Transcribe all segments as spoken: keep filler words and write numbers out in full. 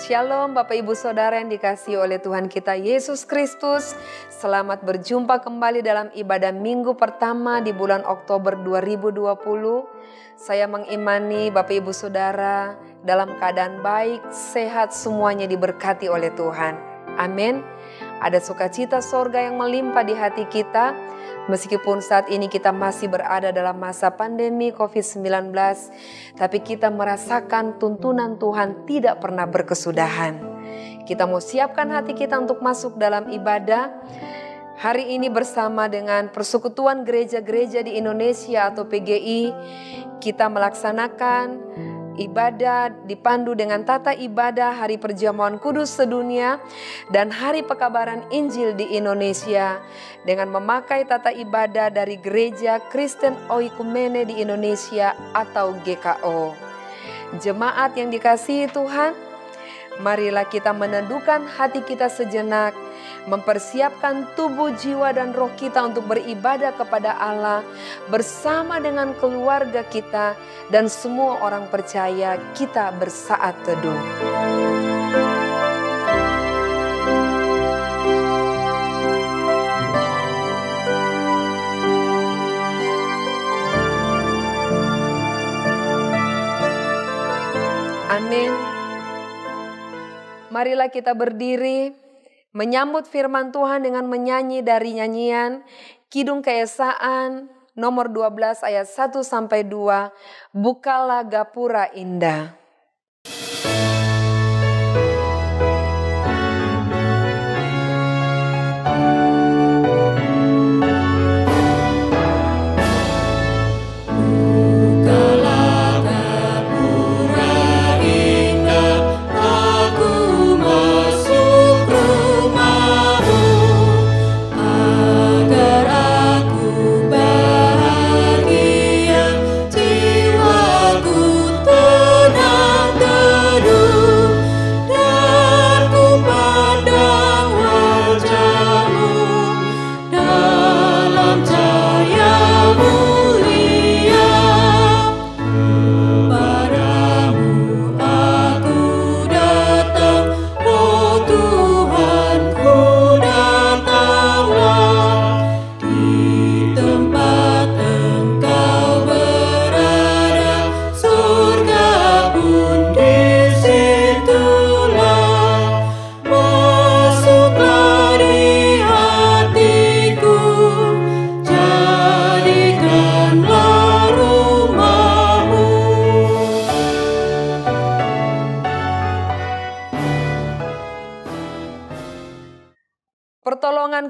Shalom Bapak Ibu Saudara yang dikasihi oleh Tuhan kita Yesus Kristus. Selamat berjumpa kembali dalam ibadah minggu pertama di bulan Oktober dua ribu dua puluh. Saya mengimani Bapak Ibu Saudara dalam keadaan baik, sehat, semuanya diberkati oleh Tuhan. Amin. Ada sukacita sorga yang melimpah di hati kita. Meskipun saat ini kita masih berada dalam masa pandemi covid sembilan belas, tapi kita merasakan tuntunan Tuhan tidak pernah berkesudahan. Kita mau siapkan hati kita untuk masuk dalam ibadah hari ini bersama dengan Persekutuan Gereja-gereja di Indonesia atau P G I. Kita melaksanakan ibadah dipandu dengan tata ibadah Hari Perjamuan Kudus Sedunia dan Hari Pekabaran Injil di Indonesia dengan memakai tata ibadah dari Gereja Kristen Oikumene di Indonesia atau G K O. Jemaat yang dikasihi Tuhan, marilah kita meneduhkan hati kita sejenak, mempersiapkan tubuh, jiwa, dan roh kita untuk beribadah kepada Allah bersama dengan keluarga kita dan semua orang percaya kita bersaat teduh. Amin. Marilah kita berdiri menyambut firman Tuhan dengan menyanyi dari nyanyian Kidung Keesaan nomor dua belas ayat satu sampai dua, Bukalah Gapura Indah.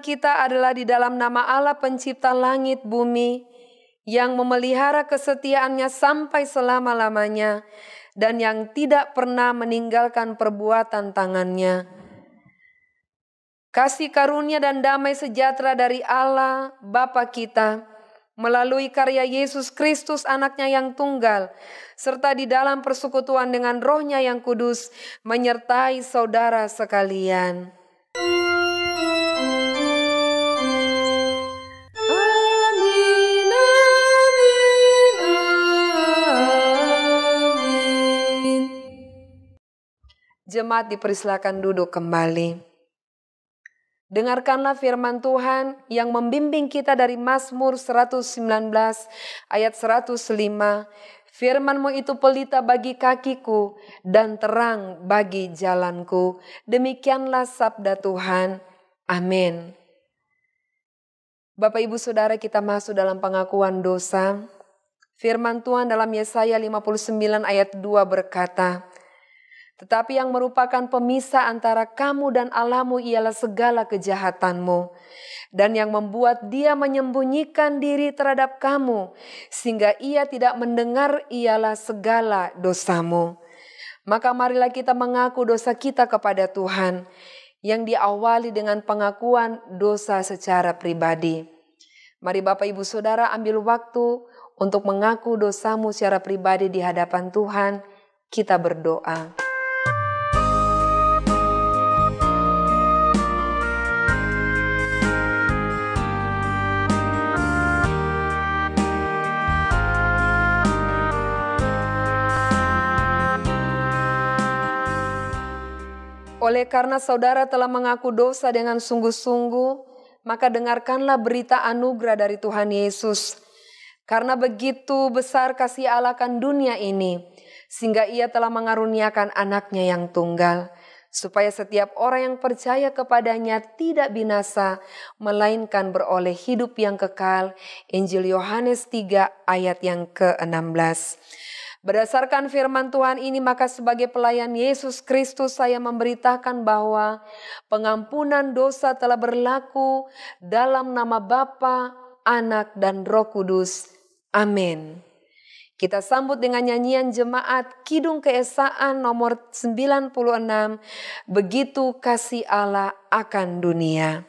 Kita adalah di dalam nama Allah pencipta langit bumi yang memelihara kesetiaannya sampai selama-lamanya dan yang tidak pernah meninggalkan perbuatan tangannya. Kasih karunia dan damai sejahtera dari Allah Bapa kita melalui karya Yesus Kristus anaknya yang tunggal serta di dalam persekutuan dengan rohnya yang kudus menyertai saudara sekalian. Jemaat dipersilakan duduk kembali. Dengarkanlah firman Tuhan yang membimbing kita dari Mazmur seratus sembilan belas ayat seratus lima. Firman-Mu itu pelita bagi kakiku dan terang bagi jalanku. Demikianlah sabda Tuhan. Amin. Bapak Ibu Saudara, kita masuk dalam pengakuan dosa. Firman Tuhan dalam Yesaya lima puluh sembilan ayat dua berkata, tetapi yang merupakan pemisah antara kamu dan Allahmu ialah segala kejahatanmu. Dan yang membuat dia menyembunyikan diri terhadap kamu, sehingga ia tidak mendengar ialah segala dosamu. Maka marilah kita mengaku dosa kita kepada Tuhan, yang diawali dengan pengakuan dosa secara pribadi. Mari Bapak Ibu Saudara ambil waktu untuk mengaku dosamu secara pribadi di hadapan Tuhan. Kita berdoa. Oleh karena saudara telah mengaku dosa dengan sungguh-sungguh, maka dengarkanlah berita anugerah dari Tuhan Yesus. Karena begitu besar kasih Allah akan dunia ini, sehingga Ia telah mengaruniakan anaknya yang tunggal, supaya setiap orang yang percaya kepadanya tidak binasa, melainkan beroleh hidup yang kekal. Injil Yohanes tiga ayat yang ke enam belas. Berdasarkan firman Tuhan ini, maka sebagai pelayan Yesus Kristus saya memberitakan bahwa pengampunan dosa telah berlaku dalam nama Bapa, Anak, dan Roh Kudus. Amin. Kita sambut dengan nyanyian jemaat Kidung Keesaan nomor sembilan puluh enam, Begitu Kasih Allah Akan Dunia.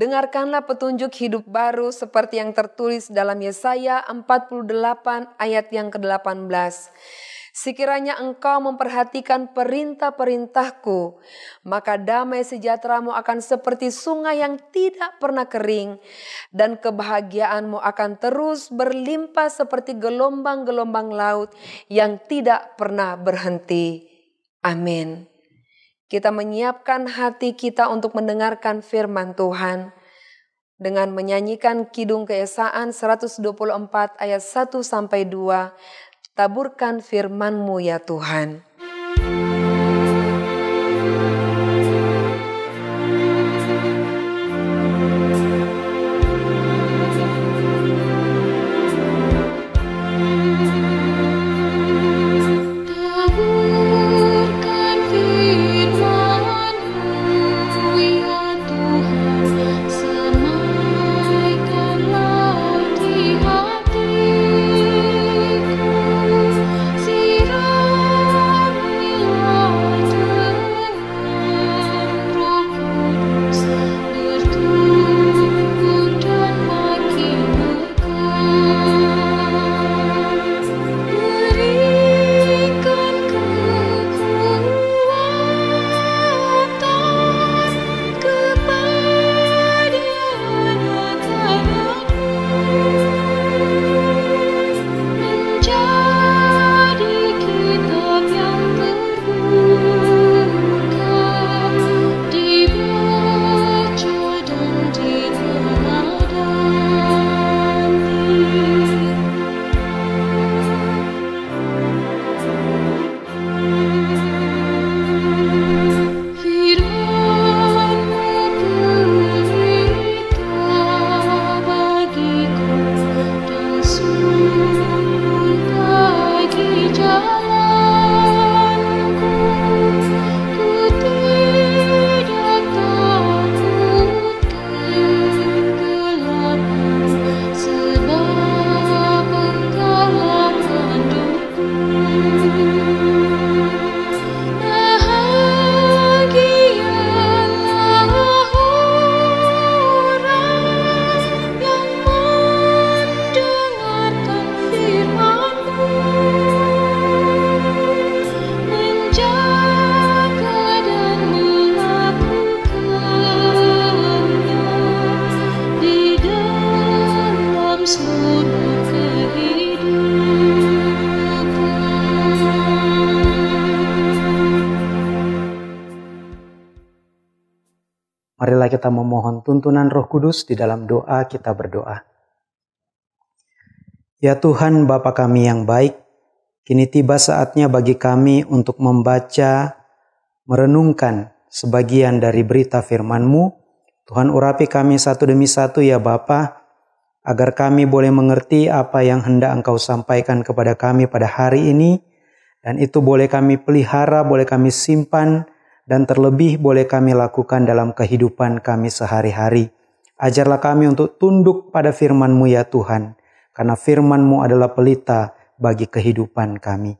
Dengarkanlah petunjuk hidup baru seperti yang tertulis dalam Yesaya empat puluh delapan ayat yang ke delapan belas. Sekiranya engkau memperhatikan perintah-perintahku, maka damai sejahteramu akan seperti sungai yang tidak pernah kering, dan kebahagiaanmu akan terus berlimpah seperti gelombang-gelombang laut yang tidak pernah berhenti. Amin. Kita menyiapkan hati kita untuk mendengarkan firman Tuhan dengan menyanyikan Kidung Keesaan seratus dua puluh empat ayat satu sampai dua, Taburkan firman-Mu ya Tuhan. Marilah kita memohon tuntunan Roh Kudus di dalam doa kita berdoa. Ya Tuhan Bapa kami yang baik, kini tiba saatnya bagi kami untuk membaca, merenungkan sebagian dari berita firman-Mu. Tuhan urapi kami satu demi satu ya Bapa, agar kami boleh mengerti apa yang hendak Engkau sampaikan kepada kami pada hari ini, dan itu boleh kami pelihara, boleh kami simpan, dan terlebih boleh kami lakukan dalam kehidupan kami sehari-hari. Ajarlah kami untuk tunduk pada firman-Mu ya Tuhan, karena firman-Mu adalah pelita bagi kehidupan kami.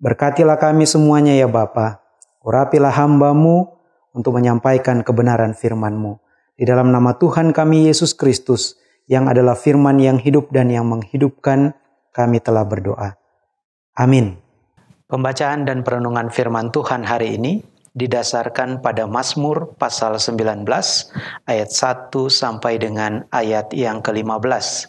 Berkatilah kami semuanya ya Bapa. Urapilah hamba-Mu untuk menyampaikan kebenaran firman-Mu. Di dalam nama Tuhan kami Yesus Kristus, yang adalah firman yang hidup dan yang menghidupkan, kami telah berdoa. Amin. Pembacaan dan perenungan firman Tuhan hari ini didasarkan pada Mazmur pasal sembilan belas ayat satu sampai dengan ayat yang kelima belas.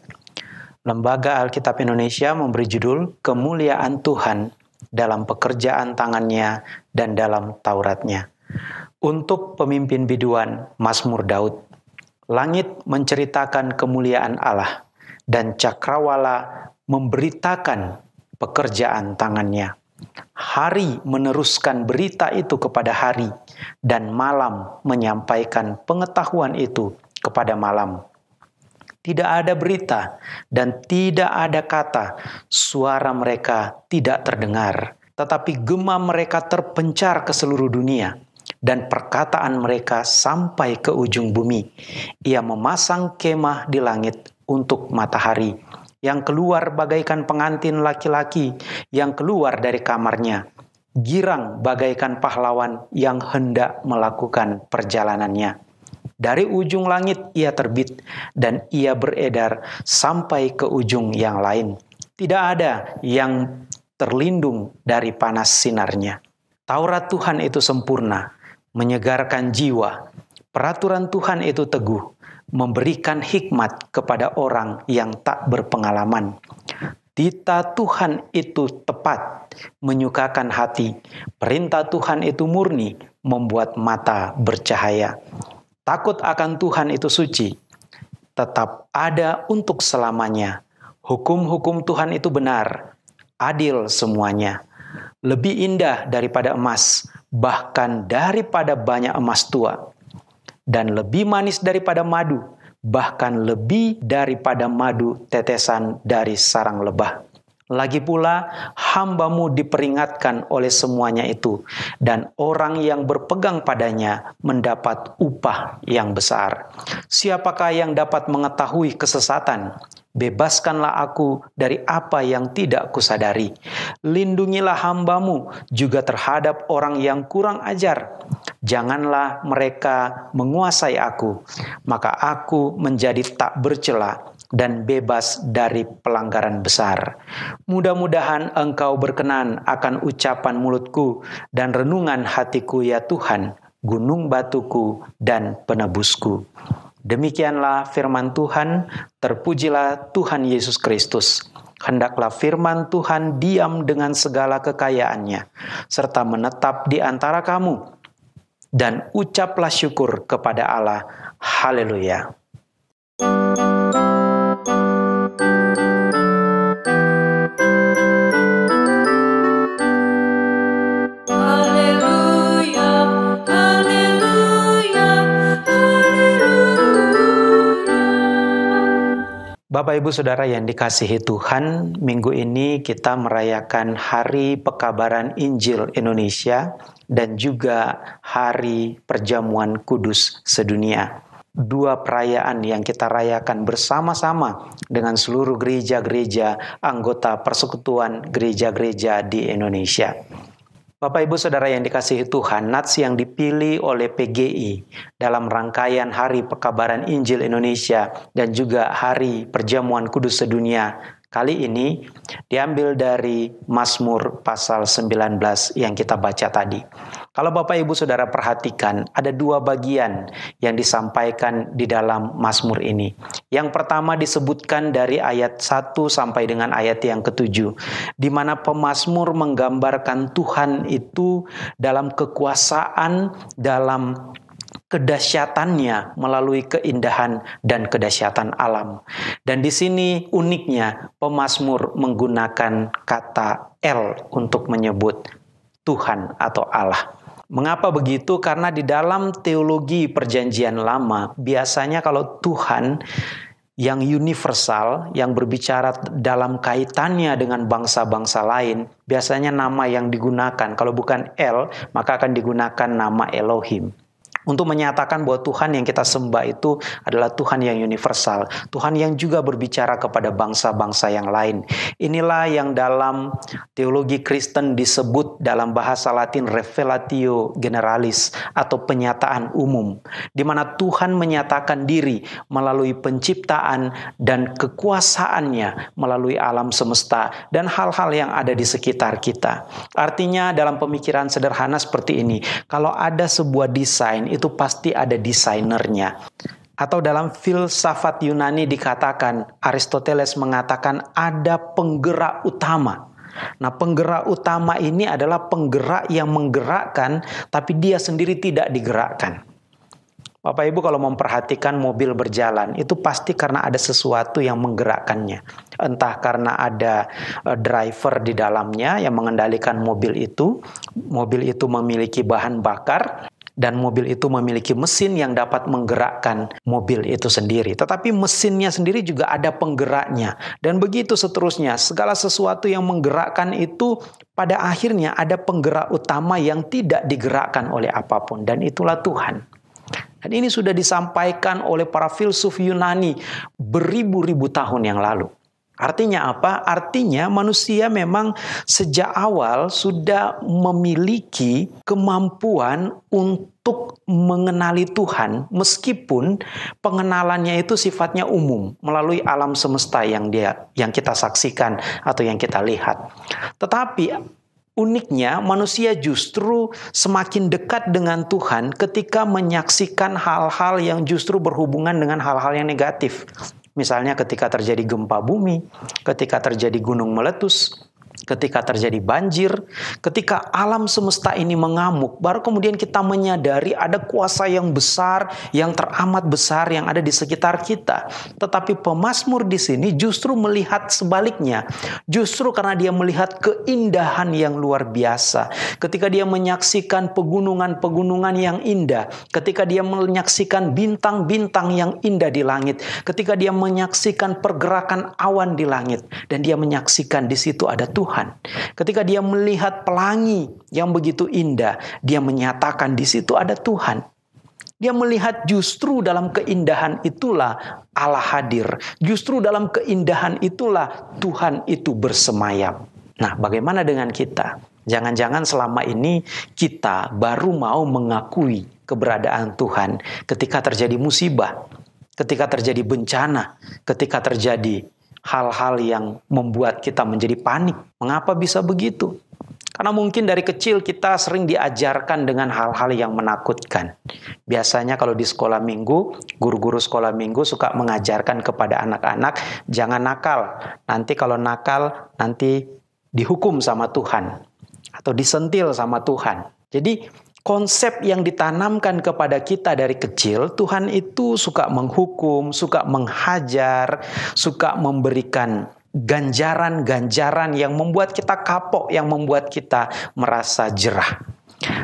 Lembaga Alkitab Indonesia memberi judul Kemuliaan Tuhan dalam pekerjaan tangannya dan dalam Tauratnya. Untuk pemimpin biduan Mazmur Daud, langit menceritakan kemuliaan Allah dan cakrawala memberitakan pekerjaan tangannya. Hari meneruskan berita itu kepada hari, dan malam menyampaikan pengetahuan itu kepada malam. Tidak ada berita dan tidak ada kata, suara mereka tidak terdengar, tetapi gema mereka terpencar ke seluruh dunia, dan perkataan mereka sampai ke ujung bumi. Ia memasang kemah di langit untuk matahari, yang keluar bagaikan pengantin laki-laki yang keluar dari kamarnya, girang bagaikan pahlawan yang hendak melakukan perjalanannya. Dari ujung langit ia terbit, dan ia beredar sampai ke ujung yang lain. Tidak ada yang terlindung dari panas sinarnya. Taurat Tuhan itu sempurna, menyegarkan jiwa. Peraturan Tuhan itu teguh, memberikan hikmat kepada orang yang tak berpengalaman. Tita Tuhan itu tepat, menyukakan hati. Perintah Tuhan itu murni, membuat mata bercahaya. Takut akan Tuhan itu suci, tetap ada untuk selamanya. Hukum-hukum Tuhan itu benar, adil semuanya. Lebih indah daripada emas, bahkan daripada banyak emas tua. Dan lebih manis daripada madu, bahkan lebih daripada madu tetesan dari sarang lebah. Lagi pula, hamba-Mu diperingatkan oleh semuanya itu, dan orang yang berpegang padanya mendapat upah yang besar. Siapakah yang dapat mengetahui kesesatan? Bebaskanlah aku dari apa yang tidak kusadari. Lindungilah hamba-Mu juga terhadap orang yang kurang ajar. Janganlah mereka menguasai aku, maka aku menjadi tak bercela dan bebas dari pelanggaran besar. Mudah-mudahan Engkau berkenan akan ucapan mulutku dan renungan hatiku ya Tuhan, gunung batuku dan penebusku. Demikianlah firman Tuhan, terpujilah Tuhan Yesus Kristus. Hendaklah firman Tuhan diam dengan segala kekayaannya, serta menetap di antara kamu, dan ucaplah syukur kepada Allah. Haleluya. Bapak, Ibu, Saudara yang dikasihi Tuhan, minggu ini kita merayakan Hari Pekabaran Injil Indonesia dan juga Hari Perjamuan Kudus Sedunia. Dua perayaan yang kita rayakan bersama-sama dengan seluruh gereja-gereja anggota Persekutuan Gereja-gereja di Indonesia. Bapak, Ibu, Saudara yang dikasihi Tuhan, nats yang dipilih oleh P G I dalam rangkaian Hari Pekabaran Injil Indonesia dan juga Hari Perjamuan Kudus Sedunia kali ini diambil dari Mazmur pasal sembilan belas yang kita baca tadi. Kalau Bapak, Ibu, Saudara perhatikan, ada dua bagian yang disampaikan di dalam Mazmur ini. Yang pertama disebutkan dari ayat satu sampai dengan ayat yang ketujuh, di mana pemazmur menggambarkan Tuhan itu dalam kekuasaan, dalam kedahsyatannya melalui keindahan dan kedahsyatan alam. Dan di sini uniknya pemazmur menggunakan kata El untuk menyebut Tuhan atau Allah. Mengapa begitu? Karena di dalam teologi Perjanjian Lama, biasanya kalau Tuhan yang universal, yang berbicara dalam kaitannya dengan bangsa-bangsa lain, biasanya nama yang digunakan, kalau bukan El, maka akan digunakan nama Elohim. Untuk menyatakan bahwa Tuhan yang kita sembah itu adalah Tuhan yang universal, Tuhan yang juga berbicara kepada bangsa-bangsa yang lain. Inilah yang dalam teologi Kristen disebut dalam bahasa Latin revelatio generalis atau penyataan umum, di mana Tuhan menyatakan diri melalui penciptaan dan kekuasaannya melalui alam semesta dan hal-hal yang ada di sekitar kita. Artinya dalam pemikiran sederhana seperti ini, kalau ada sebuah desain itu pasti ada desainernya. Atau dalam filsafat Yunani dikatakan, Aristoteles mengatakan ada penggerak utama. Nah, penggerak utama ini adalah penggerak yang menggerakkan, tapi dia sendiri tidak digerakkan. Bapak Ibu kalau memperhatikan mobil berjalan, itu pasti karena ada sesuatu yang menggerakkannya. Entah karena ada driver di dalamnya yang mengendalikan mobil itu, mobil itu memiliki bahan bakar, dan mobil itu memiliki mesin yang dapat menggerakkan mobil itu sendiri. Tetapi mesinnya sendiri juga ada penggeraknya. Dan begitu seterusnya, segala sesuatu yang menggerakkan itu pada akhirnya ada penggerak utama yang tidak digerakkan oleh apapun. Dan itulah Tuhan. Dan ini sudah disampaikan oleh para filsuf Yunani beribu-ribu tahun yang lalu. Artinya apa? Artinya manusia memang sejak awal sudah memiliki kemampuan untuk mengenali Tuhan, meskipun pengenalannya itu sifatnya umum melalui alam semesta yang dia yang kita saksikan atau yang kita lihat. Tetapi uniknya, manusia justru semakin dekat dengan Tuhan ketika menyaksikan hal-hal yang justru berhubungan dengan hal-hal yang negatif. Misalnya ketika terjadi gempa bumi, ketika terjadi gunung meletus, ketika terjadi banjir, ketika alam semesta ini mengamuk, baru kemudian kita menyadari ada kuasa yang besar, yang teramat besar yang ada di sekitar kita. Tetapi pemazmur di sini justru melihat sebaliknya. Justru karena dia melihat keindahan yang luar biasa. Ketika dia menyaksikan pegunungan-pegunungan yang indah, ketika dia menyaksikan bintang-bintang yang indah di langit, ketika dia menyaksikan pergerakan awan di langit, dan dia menyaksikan di situ ada Tuhan. Ketika dia melihat pelangi yang begitu indah, dia menyatakan di situ ada Tuhan. Dia melihat justru dalam keindahan itulah Allah hadir. Justru dalam keindahan itulah Tuhan itu bersemayam. Nah, bagaimana dengan kita? Jangan-jangan selama ini kita baru mau mengakui keberadaan Tuhan ketika terjadi musibah, ketika terjadi bencana, ketika terjadi hal-hal yang membuat kita menjadi panik. Mengapa bisa begitu? Karena mungkin dari kecil kita sering diajarkan dengan hal-hal yang menakutkan. Biasanya kalau di sekolah minggu, guru-guru sekolah minggu suka mengajarkan kepada anak-anak, jangan nakal. Nanti kalau nakal, nanti dihukum sama Tuhan. Atau disentil sama Tuhan. Jadi konsep yang ditanamkan kepada kita dari kecil, Tuhan itu suka menghukum, suka menghajar, suka memberikan ganjaran-ganjaran yang membuat kita kapok, yang membuat kita merasa jerah.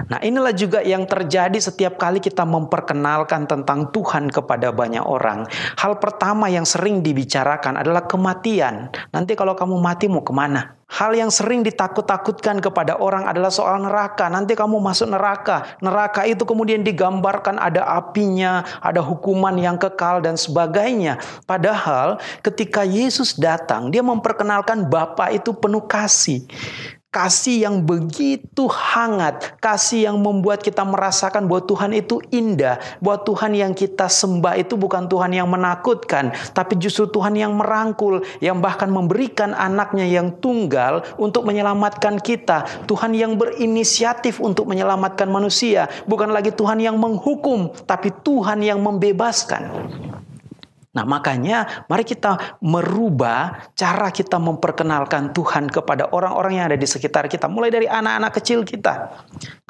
Nah, inilah juga yang terjadi setiap kali kita memperkenalkan tentang Tuhan kepada banyak orang. Hal pertama yang sering dibicarakan adalah kematian. Nanti kalau kamu mati mau kemana? Hal yang sering ditakut-takutkan kepada orang adalah soal neraka. Nanti kamu masuk neraka. Neraka itu kemudian digambarkan ada apinya, ada hukuman yang kekal dan sebagainya. Padahal ketika Yesus datang, dia memperkenalkan Bapa itu penuh kasih. Kasih yang begitu hangat, kasih yang membuat kita merasakan bahwa Tuhan itu indah, bahwa Tuhan yang kita sembah itu bukan Tuhan yang menakutkan, tapi justru Tuhan yang merangkul, yang bahkan memberikan anaknya yang tunggal untuk menyelamatkan kita. Tuhan yang berinisiatif untuk menyelamatkan manusia, bukan lagi Tuhan yang menghukum, tapi Tuhan yang membebaskan. Nah, makanya mari kita merubah cara kita memperkenalkan Tuhan kepada orang-orang yang ada di sekitar kita. Mulai dari anak-anak kecil kita.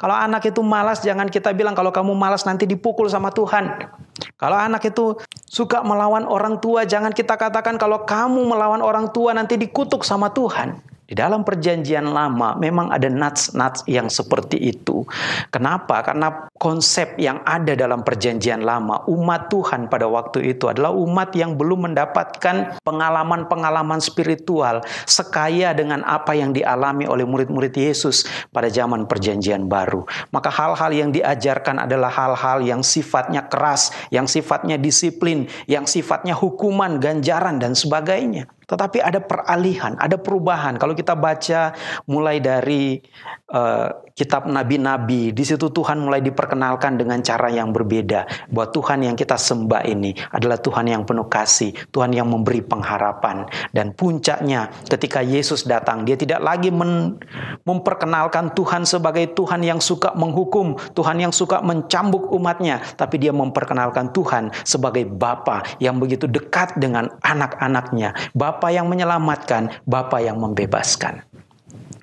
Kalau anak itu malas, jangan kita bilang kalau kamu malas nanti dipukul sama Tuhan. Kalau anak itu suka melawan orang tua, jangan kita katakan kalau kamu melawan orang tua nanti dikutuk sama Tuhan. Di dalam perjanjian lama memang ada nats-nats yang seperti itu. Kenapa? Karena konsep yang ada dalam perjanjian lama, umat Tuhan pada waktu itu adalah umat yang belum mendapatkan pengalaman-pengalaman spiritual sekaya dengan apa yang dialami oleh murid-murid Yesus pada zaman perjanjian baru. Maka hal-hal yang diajarkan adalah hal-hal yang sifatnya keras, yang sifatnya disiplin, yang sifatnya hukuman, ganjaran, dan sebagainya. Tetapi ada peralihan, ada perubahan. Kalau kita baca mulai dari uh, kitab nabi-nabi, di situ Tuhan mulai diperkenalkan dengan cara yang berbeda. Bahwa Tuhan yang kita sembah ini adalah Tuhan yang penuh kasih, Tuhan yang memberi pengharapan. Dan puncaknya ketika Yesus datang, dia tidak lagi memperkenalkan Tuhan sebagai Tuhan yang suka menghukum, Tuhan yang suka mencambuk umatnya. Tapi dia memperkenalkan Tuhan sebagai Bapa yang begitu dekat dengan anak-anaknya. Bapa Bapa yang menyelamatkan, Bapa yang membebaskan.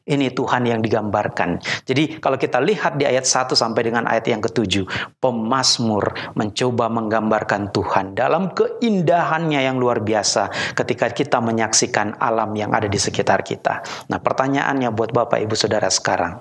Ini Tuhan yang digambarkan. Jadi kalau kita lihat di ayat satu sampai dengan ayat yang ketujuh, pemazmur mencoba menggambarkan Tuhan dalam keindahannya yang luar biasa ketika kita menyaksikan alam yang ada di sekitar kita. Nah, pertanyaannya buat Bapak Ibu Saudara sekarang,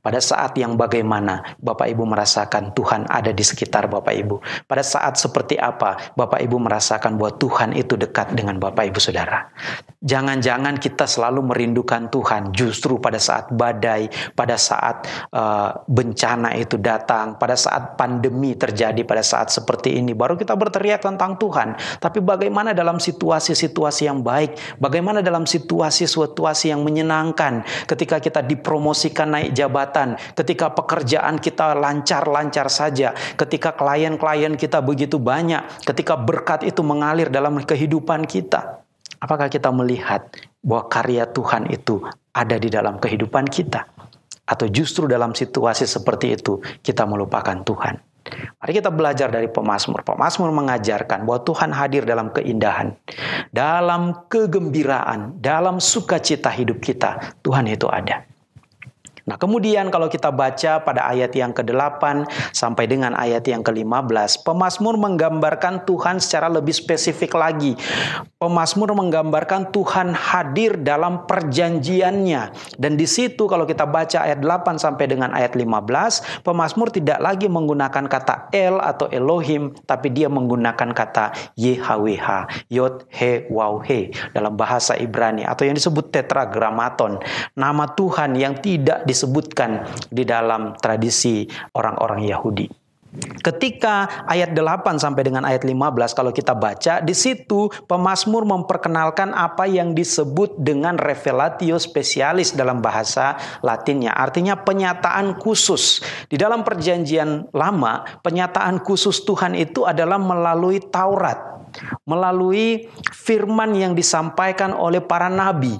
pada saat yang bagaimana Bapak Ibu merasakan Tuhan ada di sekitar Bapak Ibu? Pada saat seperti apa Bapak Ibu merasakan bahwa Tuhan itu dekat dengan Bapak Ibu Saudara? Jangan-jangan kita selalu merindukan Tuhan justru pada saat badai, pada saat uh, bencana itu datang, pada saat pandemi terjadi, pada saat seperti ini. Baru kita berteriak tentang Tuhan. Tapi bagaimana dalam situasi-situasi yang baik? Bagaimana dalam situasi-situasi yang menyenangkan? Ketika kita dipromosikan naik jabatan, ketika pekerjaan kita lancar-lancar saja, ketika klien-klien kita begitu banyak, ketika berkat itu mengalir dalam kehidupan kita. Apakah kita melihat bahwa karya Tuhan itu ada di dalam kehidupan kita? Atau justru dalam situasi seperti itu kita melupakan Tuhan? Mari kita belajar dari pemazmur. Pemazmur mengajarkan bahwa Tuhan hadir dalam keindahan, dalam kegembiraan, dalam sukacita hidup kita. Tuhan itu ada. Nah, kemudian kalau kita baca pada ayat yang kedelapan sampai dengan ayat yang kelima belas, pemazmur menggambarkan Tuhan secara lebih spesifik lagi. Pemazmur menggambarkan Tuhan hadir dalam perjanjiannya. Dan di situ kalau kita baca ayat delapan sampai dengan ayat lima belas, pemazmur tidak lagi menggunakan kata El atau Elohim, tapi dia menggunakan kata Y H W H, Yod-He-Waw-He dalam bahasa Ibrani, atau yang disebut Tetragrammaton, nama Tuhan yang tidak disebutkan di dalam tradisi orang-orang Yahudi. Ketika ayat delapan sampai dengan ayat lima belas kalau kita baca, di situ pemazmur memperkenalkan apa yang disebut dengan revelatio specialis dalam bahasa Latinnya. Artinya penyataan khusus. Di dalam perjanjian lama, penyataan khusus Tuhan itu adalah melalui Taurat, melalui firman yang disampaikan oleh para nabi,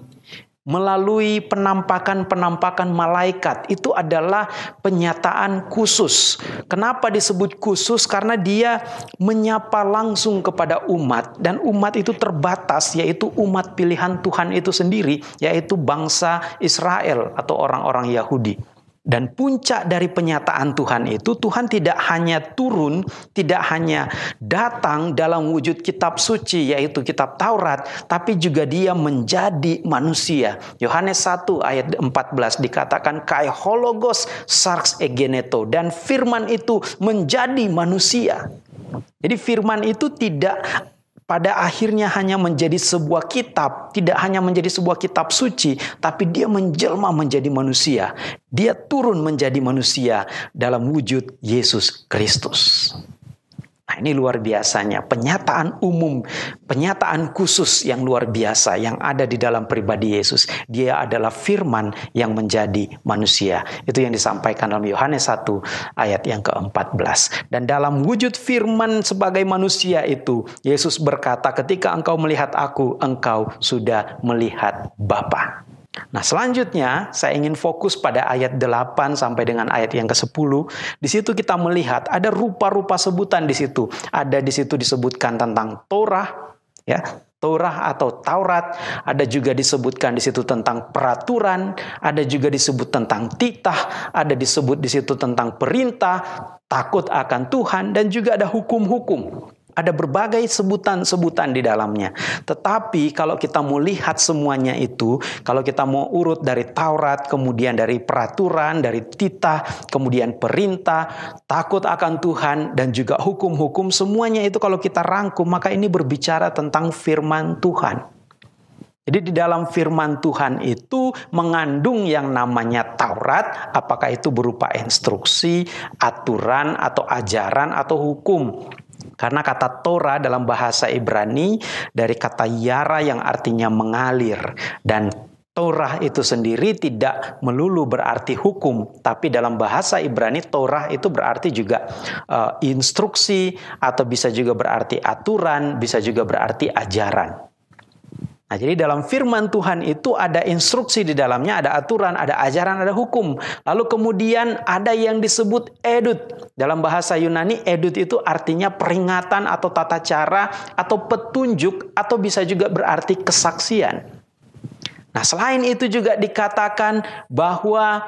melalui penampakan-penampakan malaikat. Itu adalah penyataan khusus. Kenapa disebut khusus? Karena dia menyapa langsung kepada umat, dan umat itu terbatas, yaitu umat pilihan Tuhan itu sendiri, yaitu bangsa Israel atau orang-orang Yahudi. Dan puncak dari penyataan Tuhan itu, Tuhan tidak hanya turun, tidak hanya datang dalam wujud kitab suci yaitu kitab Taurat, tapi juga dia menjadi manusia. Yohanes satu ayat empat belas dikatakan kai hologos sarx egeneto, dan firman itu menjadi manusia. Jadi firman itu tidak pada akhirnya hanya menjadi sebuah kitab, tidak hanya menjadi sebuah kitab suci, tapi dia menjelma menjadi manusia. Dia turun menjadi manusia dalam wujud Yesus Kristus. Nah, ini luar biasanya, penyataan umum, penyataan khusus yang luar biasa yang ada di dalam pribadi Yesus. Dia adalah firman yang menjadi manusia. Itu yang disampaikan dalam Yohanes satu ayat yang keempat belas. Dan dalam wujud firman sebagai manusia itu, Yesus berkata, ketika engkau melihat aku, engkau sudah melihat Bapa. Nah, selanjutnya saya ingin fokus pada ayat delapan sampai dengan ayat yang kesepuluh. Di situ kita melihat ada rupa-rupa sebutan di situ. Ada di situ disebutkan tentang Torah, ya, Torah atau Taurat. Ada juga disebutkan di situ tentang peraturan, ada juga disebut tentang titah, ada disebut di situ tentang perintah, takut akan Tuhan, dan juga ada hukum-hukum. Ada berbagai sebutan-sebutan di dalamnya. Tetapi kalau kita mau lihat semuanya itu, kalau kita mau urut dari Taurat, kemudian dari peraturan, dari titah, kemudian perintah, takut akan Tuhan, dan juga hukum-hukum, semuanya itu kalau kita rangkum, maka ini berbicara tentang firman Tuhan. Jadi di dalam firman Tuhan itu mengandung yang namanya Taurat, apakah itu berupa instruksi, aturan, atau ajaran, atau hukum. Karena kata Torah dalam bahasa Ibrani dari kata yara yang artinya mengalir, dan Torah itu sendiri tidak melulu berarti hukum, tapi dalam bahasa Ibrani Torah itu berarti juga uh, instruksi, atau bisa juga berarti aturan, bisa juga berarti ajaran. Nah, jadi dalam firman Tuhan itu ada instruksi di dalamnya, ada aturan, ada ajaran, ada hukum. Lalu kemudian ada yang disebut edut. Dalam bahasa Yunani, edut itu artinya peringatan atau tata cara atau petunjuk, atau bisa juga berarti kesaksian. Nah, selain itu juga dikatakan bahwa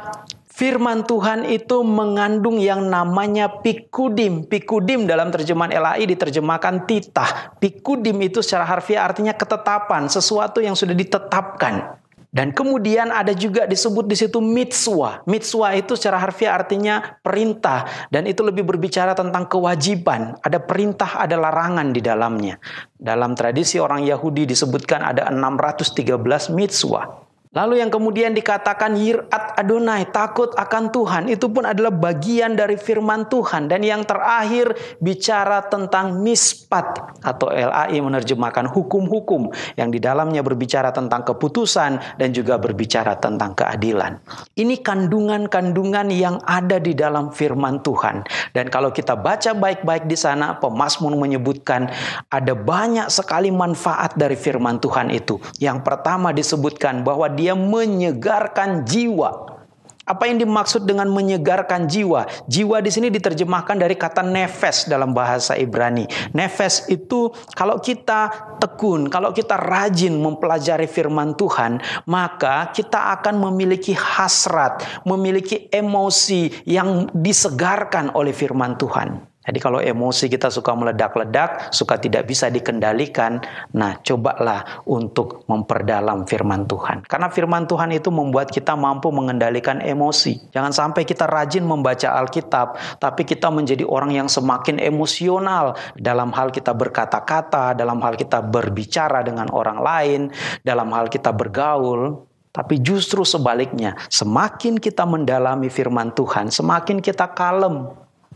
firman Tuhan itu mengandung yang namanya pikudim. Pikudim dalam terjemahan L A I diterjemahkan titah. Pikudim itu secara harfiah artinya ketetapan, sesuatu yang sudah ditetapkan. Dan kemudian ada juga disebut di situ mitzwa. Mitzwa itu secara harfiah artinya perintah, dan itu lebih berbicara tentang kewajiban. Ada perintah, ada larangan di dalamnya. Dalam tradisi orang Yahudi disebutkan ada enam ratus tiga belas mitzwa. Lalu yang kemudian dikatakan yirat Adonai, takut akan Tuhan, itu pun adalah bagian dari firman Tuhan. Dan yang terakhir bicara tentang mispat, atau L A I menerjemahkan hukum-hukum, yang di dalamnya berbicara tentang keputusan dan juga berbicara tentang keadilan. Ini kandungan-kandungan yang ada di dalam firman Tuhan. Dan kalau kita baca baik-baik di sana, pemazmur menyebutkan ada banyak sekali manfaat dari firman Tuhan itu. Yang pertama disebutkan bahwa dia Dia menyegarkan jiwa. Apa yang dimaksud dengan menyegarkan jiwa? Jiwa di sini diterjemahkan dari kata nefes dalam bahasa Ibrani. Nefes itu kalau kita tekun, kalau kita rajin mempelajari firman Tuhan, maka kita akan memiliki hasrat, memiliki emosi yang disegarkan oleh firman Tuhan. Jadi kalau emosi kita suka meledak-ledak, suka tidak bisa dikendalikan, nah cobalah untuk memperdalam firman Tuhan. Karena firman Tuhan itu membuat kita mampu mengendalikan emosi. Jangan sampai kita rajin membaca Alkitab, tapi kita menjadi orang yang semakin emosional. Dalam hal kita berkata-kata, dalam hal kita berbicara dengan orang lain, dalam hal kita bergaul. Tapi justru sebaliknya, semakin kita mendalami firman Tuhan, semakin kita kalem.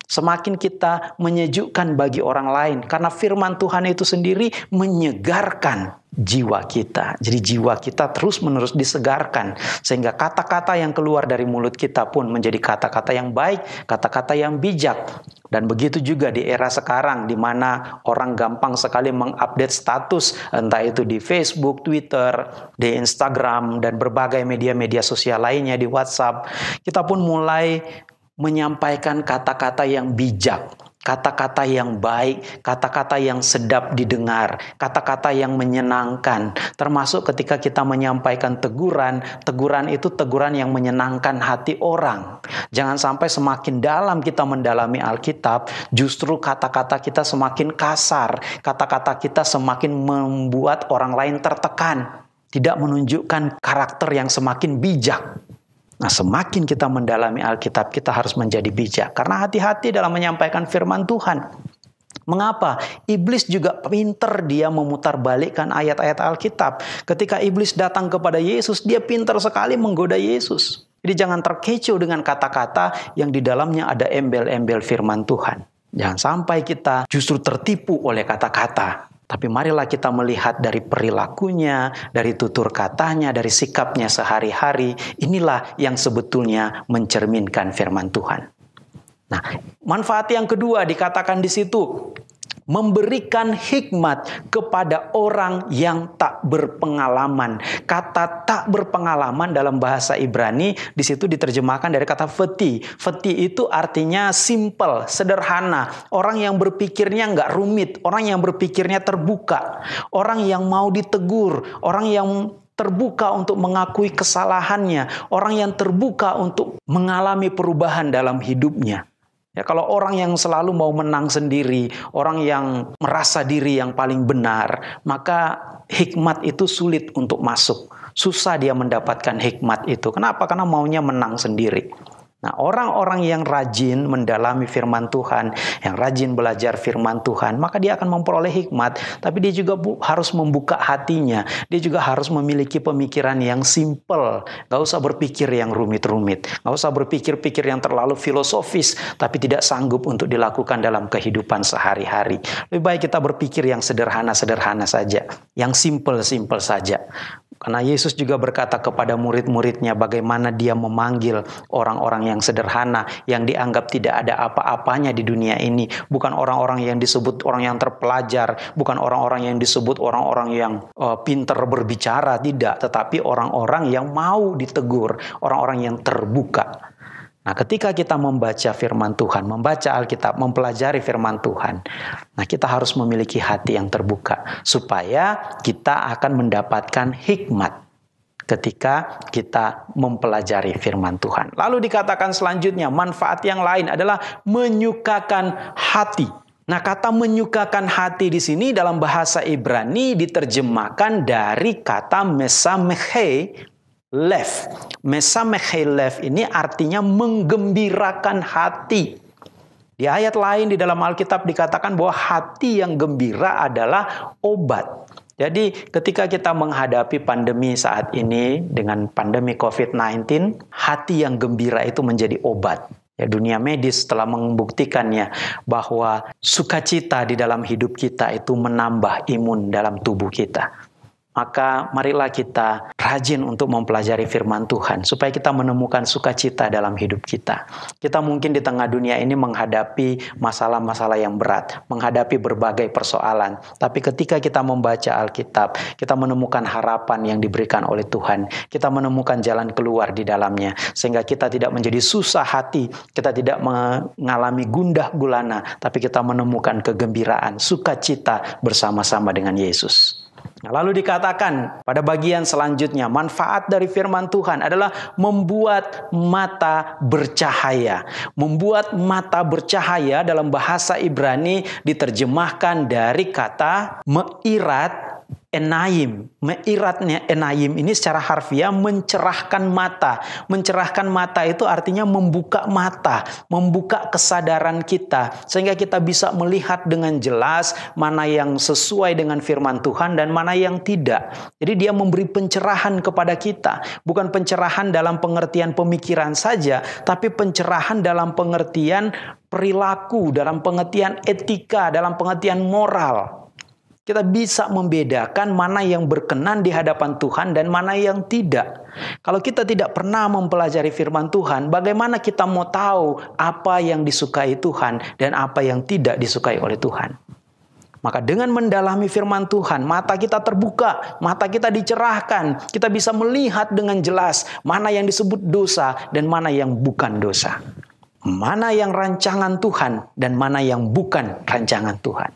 Semakin kita menyejukkan bagi orang lain. Karena firman Tuhan itu sendiri menyegarkan jiwa kita. Jadi jiwa kita terus-menerus disegarkan. Sehingga kata-kata yang keluar dari mulut kita pun menjadi kata-kata yang baik, kata-kata yang bijak. Dan begitu juga di era sekarang, di mana orang gampang sekali mengupdate status. Entah itu di Facebook, Twitter, di Instagram, dan berbagai media-media sosial lainnya, di WhatsApp. Kita pun mulai menyampaikan kata-kata yang bijak, kata-kata yang baik, kata-kata yang sedap didengar, kata-kata yang menyenangkan. Termasuk ketika kita menyampaikan teguran, teguran itu teguran yang menyenangkan hati orang. Jangan sampai semakin dalam kita mendalami Alkitab, justru kata-kata kita semakin kasar, kata-kata kita semakin membuat orang lain tertekan, tidak menunjukkan karakter yang semakin bijak. Nah, semakin kita mendalami Alkitab, kita harus menjadi bijak. Karena hati-hati dalam menyampaikan firman Tuhan. Mengapa? Iblis juga pintar dia memutarbalikkan ayat-ayat Alkitab. Ketika iblis datang kepada Yesus, dia pintar sekali menggoda Yesus. Jadi jangan terkecoh dengan kata-kata yang di dalamnya ada embel-embel firman Tuhan. Jangan sampai kita justru tertipu oleh kata-kata. Tapi marilah kita melihat dari perilakunya, dari tutur katanya, dari sikapnya sehari-hari. Inilah yang sebetulnya mencerminkan firman Tuhan. Nah, manfaat yang kedua dikatakan di situ, memberikan hikmat kepada orang yang tak berpengalaman. Kata tak berpengalaman dalam bahasa Ibrani di situ diterjemahkan dari kata feti. Feti itu artinya simple, sederhana. Orang yang berpikirnya nggak rumit, orang yang berpikirnya terbuka, orang yang mau ditegur, orang yang terbuka untuk mengakui kesalahannya, orang yang terbuka untuk mengalami perubahan dalam hidupnya. Ya, kalau orang yang selalu mau menang sendiri, orang yang merasa diri yang paling benar, maka hikmat itu sulit untuk masuk. Susah dia mendapatkan hikmat itu. Kenapa? Karena maunya menang sendiri. Nah, orang-orang yang rajin mendalami firman Tuhan, yang rajin belajar firman Tuhan, maka dia akan memperoleh hikmat. Tapi dia juga harus membuka hatinya. Dia juga harus memiliki pemikiran yang simple. Gak usah berpikir yang rumit-rumit. Gak usah berpikir-pikir yang terlalu filosofis, tapi tidak sanggup untuk dilakukan dalam kehidupan sehari-hari. Lebih baik kita berpikir yang sederhana-sederhana saja, yang simple-simple saja. Karena Yesus juga berkata kepada murid-muridnya bagaimana dia memanggil orang-orang yang sederhana, yang dianggap tidak ada apa-apanya di dunia ini. Bukan orang-orang yang disebut orang yang terpelajar, bukan orang-orang yang disebut orang-orang yang uh, pintar berbicara, tidak. Tetapi orang-orang yang mau ditegur, orang-orang yang terbuka. Nah, ketika kita membaca firman Tuhan, membaca Alkitab, mempelajari firman Tuhan, nah kita harus memiliki hati yang terbuka supaya kita akan mendapatkan hikmat ketika kita mempelajari firman Tuhan. Lalu dikatakan selanjutnya, manfaat yang lain adalah menyukakan hati. Nah, kata menyukakan hati di sini dalam bahasa Ibrani diterjemahkan dari kata mesameche, Lef, mesameche lef ini artinya menggembirakan hati. Di ayat lain di dalam Alkitab dikatakan bahwa hati yang gembira adalah obat. Jadi ketika kita menghadapi pandemi saat ini dengan pandemi covid sembilan belas, hati yang gembira itu menjadi obat. Ya, dunia medis telah membuktikannya bahwa sukacita di dalam hidup kita itu menambah imun dalam tubuh kita. Maka marilah kita rajin untuk mempelajari firman Tuhan supaya kita menemukan sukacita dalam hidup kita. Kita mungkin di tengah dunia ini menghadapi masalah-masalah yang berat, menghadapi berbagai persoalan. Tapi ketika kita membaca Alkitab, kita menemukan harapan yang diberikan oleh Tuhan. Kita menemukan jalan keluar di dalamnya. Sehingga kita tidak menjadi susah hati, kita tidak mengalami gundah gulana, tapi kita menemukan kegembiraan, sukacita bersama-sama dengan Yesus. Nah, lalu dikatakan pada bagian selanjutnya, manfaat dari firman Tuhan adalah membuat mata bercahaya. Membuat mata bercahaya dalam bahasa Ibrani diterjemahkan dari kata meirat enayim. Meiratnya enayim ini secara harfiah mencerahkan mata. Mencerahkan mata itu artinya membuka mata, membuka kesadaran kita sehingga kita bisa melihat dengan jelas mana yang sesuai dengan firman Tuhan dan mana yang tidak. Jadi dia memberi pencerahan kepada kita. Bukan pencerahan dalam pengertian pemikiran saja, tapi pencerahan dalam pengertian perilaku, dalam pengertian etika, dalam pengertian moral. Kita bisa membedakan mana yang berkenan di hadapan Tuhan dan mana yang tidak. Kalau kita tidak pernah mempelajari firman Tuhan, bagaimana kita mau tahu apa yang disukai Tuhan dan apa yang tidak disukai oleh Tuhan? Maka dengan mendalami firman Tuhan, mata kita terbuka, mata kita dicerahkan. Kita bisa melihat dengan jelas mana yang disebut dosa dan mana yang bukan dosa. Mana yang rancangan Tuhan dan mana yang bukan rancangan Tuhan.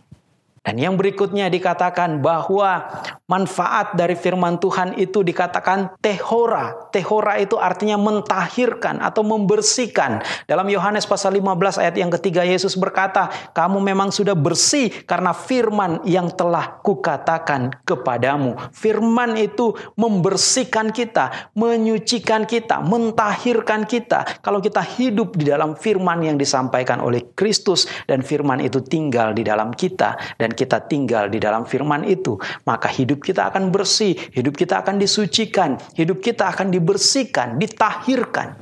Dan yang berikutnya dikatakan bahwa manfaat dari firman Tuhan itu dikatakan tehora. Tehora itu artinya mentahirkan atau membersihkan. Dalam Yohanes pasal lima belas ayat yang ketiga Yesus berkata, kamu memang sudah bersih karena firman yang telah kukatakan kepadamu. Firman itu membersihkan kita, menyucikan kita, mentahirkan kita. Kalau kita hidup di dalam firman yang disampaikan oleh Kristus dan firman itu tinggal di dalam kita dan kita tinggal di dalam firman itu, maka hidup kita akan bersih, hidup kita akan disucikan, hidup kita akan dibersihkan, ditahirkan.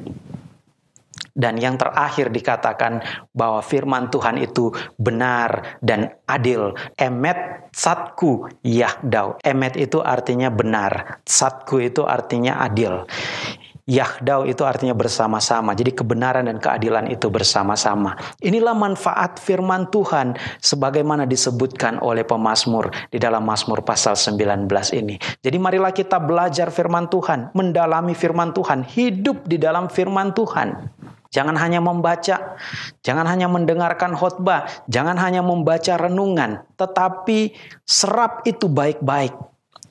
Dan yang terakhir dikatakan bahwa firman Tuhan itu benar dan adil. Emet satku yahdau. Emet itu artinya benar, satku itu artinya adil. Yahdau itu artinya bersama-sama. Jadi kebenaran dan keadilan itu bersama-sama. Inilah manfaat firman Tuhan sebagaimana disebutkan oleh pemazmur di dalam Mazmur pasal sembilan belas ini. Jadi marilah kita belajar firman Tuhan, mendalami firman Tuhan, hidup di dalam firman Tuhan. Jangan hanya membaca, jangan hanya mendengarkan khotbah, jangan hanya membaca renungan, tetapi serap itu baik-baik.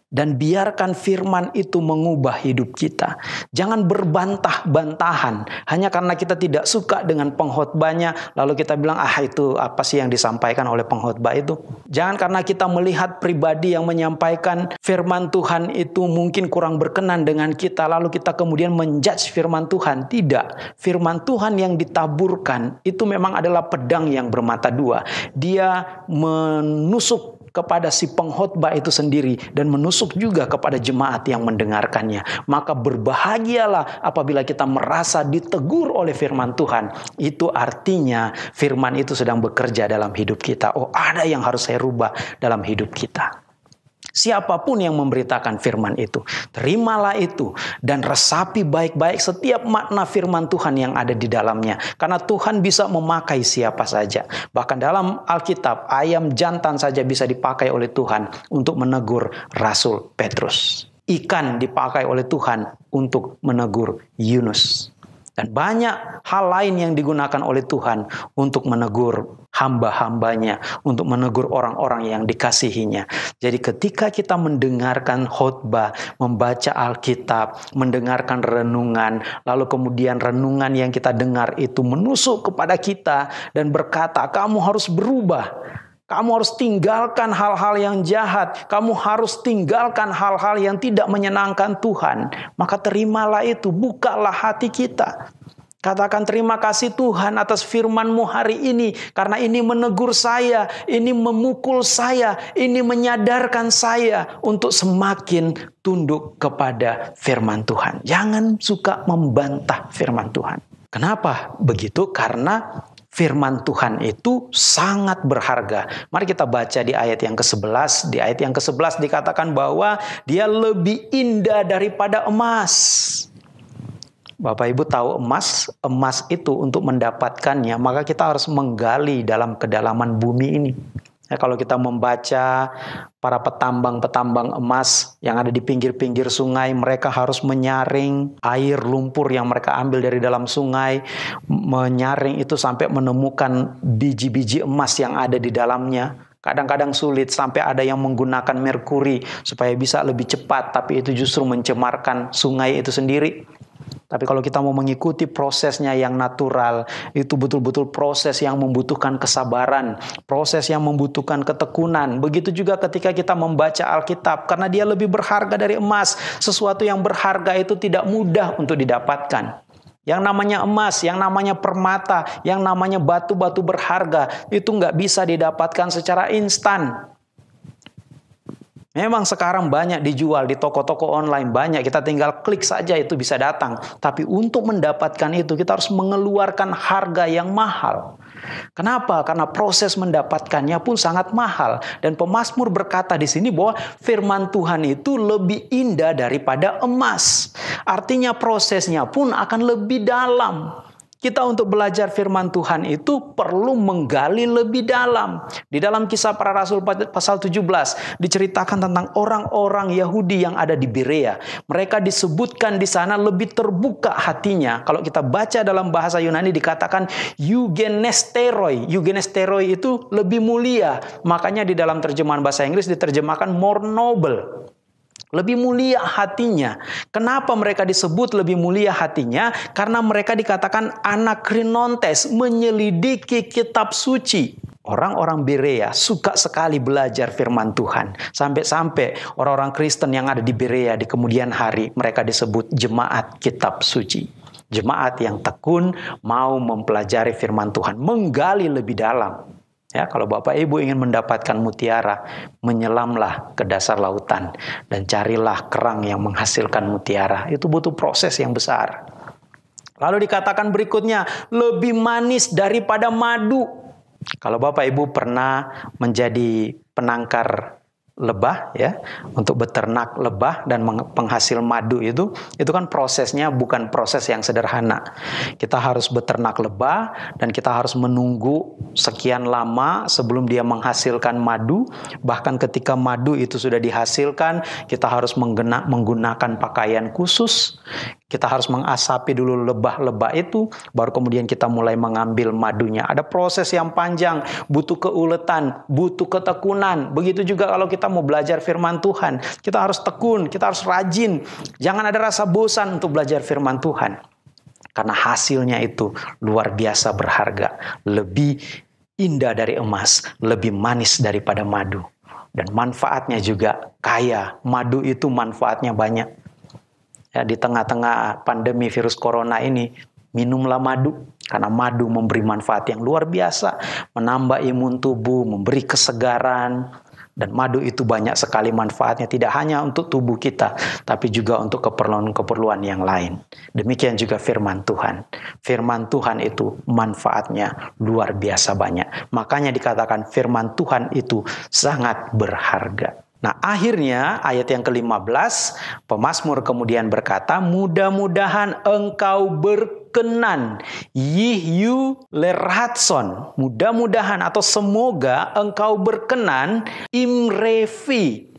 Dan biarkan firman itu mengubah hidup kita. Jangan berbantah-bantahan. Hanya karena kita tidak suka dengan pengkhotbahnya, lalu kita bilang, ah itu apa sih yang disampaikan oleh pengkhotbah itu. Jangan karena kita melihat pribadi yang menyampaikan firman Tuhan itu mungkin kurang berkenan dengan kita, lalu kita kemudian menjudge firman Tuhan. Tidak. Firman Tuhan yang ditaburkan itu memang adalah pedang yang bermata dua. Dia menusuk kepada si pengkhotbah itu sendiri dan menusuk juga kepada jemaat yang mendengarkannya. Maka berbahagialah apabila kita merasa ditegur oleh firman Tuhan. Itu artinya firman itu sedang bekerja dalam hidup kita. Oh, ada yang harus saya rubah dalam hidup kita. Siapapun yang memberitakan firman itu, terimalah itu dan resapi baik-baik setiap makna firman Tuhan yang ada di dalamnya. Karena Tuhan bisa memakai siapa saja. Bahkan dalam Alkitab, ayam jantan saja bisa dipakai oleh Tuhan untuk menegur Rasul Petrus. Ikan dipakai oleh Tuhan untuk menegur Yunus. Dan banyak hal lain yang digunakan oleh Tuhan untuk menegur hamba-hambanya, untuk menegur orang-orang yang dikasihinya. Jadi ketika kita mendengarkan khotbah, membaca Alkitab, mendengarkan renungan, lalu kemudian renungan yang kita dengar itu menusuk kepada kita dan berkata, kamu harus berubah. Kamu harus tinggalkan hal-hal yang jahat. Kamu harus tinggalkan hal-hal yang tidak menyenangkan Tuhan. Maka terimalah itu, bukalah hati kita. Katakan terima kasih Tuhan atas firman-Mu hari ini. Karena ini menegur saya, ini memukul saya, ini menyadarkan saya untuk semakin tunduk kepada firman Tuhan. Jangan suka membantah firman Tuhan. Kenapa begitu? Karena firman Tuhan itu sangat berharga. Mari kita baca di ayat yang kesebelas. Di ayat yang kesebelas dikatakan bahwa dia lebih indah daripada emas. Bapak Ibu tahu emas, emas itu untuk mendapatkannya maka kita harus menggali dalam kedalaman bumi ini. Ya, kalau kita membaca para petambang-petambang emas yang ada di pinggir-pinggir sungai, mereka harus menyaring air lumpur yang mereka ambil dari dalam sungai, menyaring itu sampai menemukan biji-biji emas yang ada di dalamnya. Kadang-kadang sulit, sampai ada yang menggunakan merkuri supaya bisa lebih cepat, tapi itu justru mencemarkan sungai itu sendiri. Tapi kalau kita mau mengikuti prosesnya yang natural, itu betul-betul proses yang membutuhkan kesabaran, proses yang membutuhkan ketekunan. Begitu juga ketika kita membaca Alkitab, karena dia lebih berharga dari emas. Sesuatu yang berharga itu tidak mudah untuk didapatkan. Yang namanya emas, yang namanya permata, yang namanya batu-batu berharga, itu nggak bisa didapatkan secara instan. Memang sekarang banyak dijual di toko-toko online, banyak, kita tinggal klik saja itu bisa datang. Tapi untuk mendapatkan itu kita harus mengeluarkan harga yang mahal. Kenapa? Karena proses mendapatkannya pun sangat mahal. Dan pemazmur berkata di sini bahwa firman Tuhan itu lebih indah daripada emas. Artinya prosesnya pun akan lebih dalam. Kita untuk belajar firman Tuhan itu perlu menggali lebih dalam. Di dalam Kisah Para Rasul pasal tujuh belas diceritakan tentang orang-orang Yahudi yang ada di Berea. Mereka disebutkan di sana lebih terbuka hatinya. Kalau kita baca dalam bahasa Yunani dikatakan eugenesteroi. Eugenesteroi itu lebih mulia. Makanya di dalam terjemahan bahasa Inggris diterjemahkan more noble. Lebih mulia hatinya. Kenapa mereka disebut lebih mulia hatinya? Karena mereka dikatakan anakrinontes, menyelidiki kitab suci. Orang-orang Berea suka sekali belajar firman Tuhan. Sampai-sampai orang-orang Kristen yang ada di Berea di kemudian hari, mereka disebut jemaat kitab suci. Jemaat yang tekun mau mempelajari firman Tuhan, menggali lebih dalam. Ya, kalau Bapak Ibu ingin mendapatkan mutiara, menyelamlah ke dasar lautan dan carilah kerang yang menghasilkan mutiara. Itu butuh proses yang besar. Lalu dikatakan berikutnya, lebih manis daripada madu. Kalau Bapak Ibu pernah menjadi penangkar lebah, ya, untuk beternak lebah dan penghasil madu itu, itu kan prosesnya bukan proses yang sederhana. Kita harus beternak lebah dan kita harus menunggu sekian lama sebelum dia menghasilkan madu. Bahkan ketika madu itu sudah dihasilkan, kita harus menggunakan pakaian khusus. Kita harus mengasapi dulu lebah-lebah itu, baru kemudian kita mulai mengambil madunya. Ada proses yang panjang, butuh keuletan, butuh ketekunan. Begitu juga kalau kita mau belajar firman Tuhan. Kita harus tekun, kita harus rajin. Jangan ada rasa bosan untuk belajar firman Tuhan. Karena hasilnya itu luar biasa berharga. Lebih indah dari emas, lebih manis daripada madu. Dan manfaatnya juga kaya. Madu itu manfaatnya banyak. Ya, di tengah-tengah pandemi virus corona ini, minumlah madu. Karena madu memberi manfaat yang luar biasa. Menambah imun tubuh, memberi kesegaran. Dan madu itu banyak sekali manfaatnya. Tidak hanya untuk tubuh kita, tapi juga untuk keperluan-keperluan yang lain. Demikian juga firman Tuhan. Firman Tuhan itu manfaatnya luar biasa banyak. Makanya dikatakan firman Tuhan itu sangat berharga. Nah, akhirnya ayat yang kelima belas, pemazmur kemudian berkata, mudah-mudahan engkau berkenan, yihyu lerhatson. Mudah-mudahan atau semoga engkau berkenan, imrevi,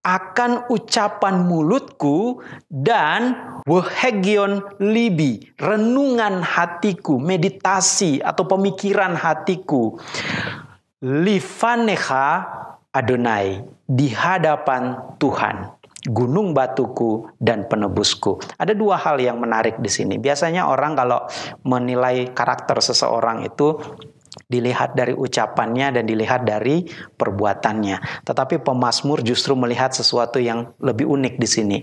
akan ucapan mulutku, dan wehegion libi, renungan hatiku, meditasi atau pemikiran hatiku. Lifaneha Adonai, di hadapan Tuhan, gunung batuku dan penebusku. Ada dua hal yang menarik di sini. Biasanya orang kalau menilai karakter seseorang itu dilihat dari ucapannya dan dilihat dari perbuatannya. Tetapi pemazmur justru melihat sesuatu yang lebih unik di sini.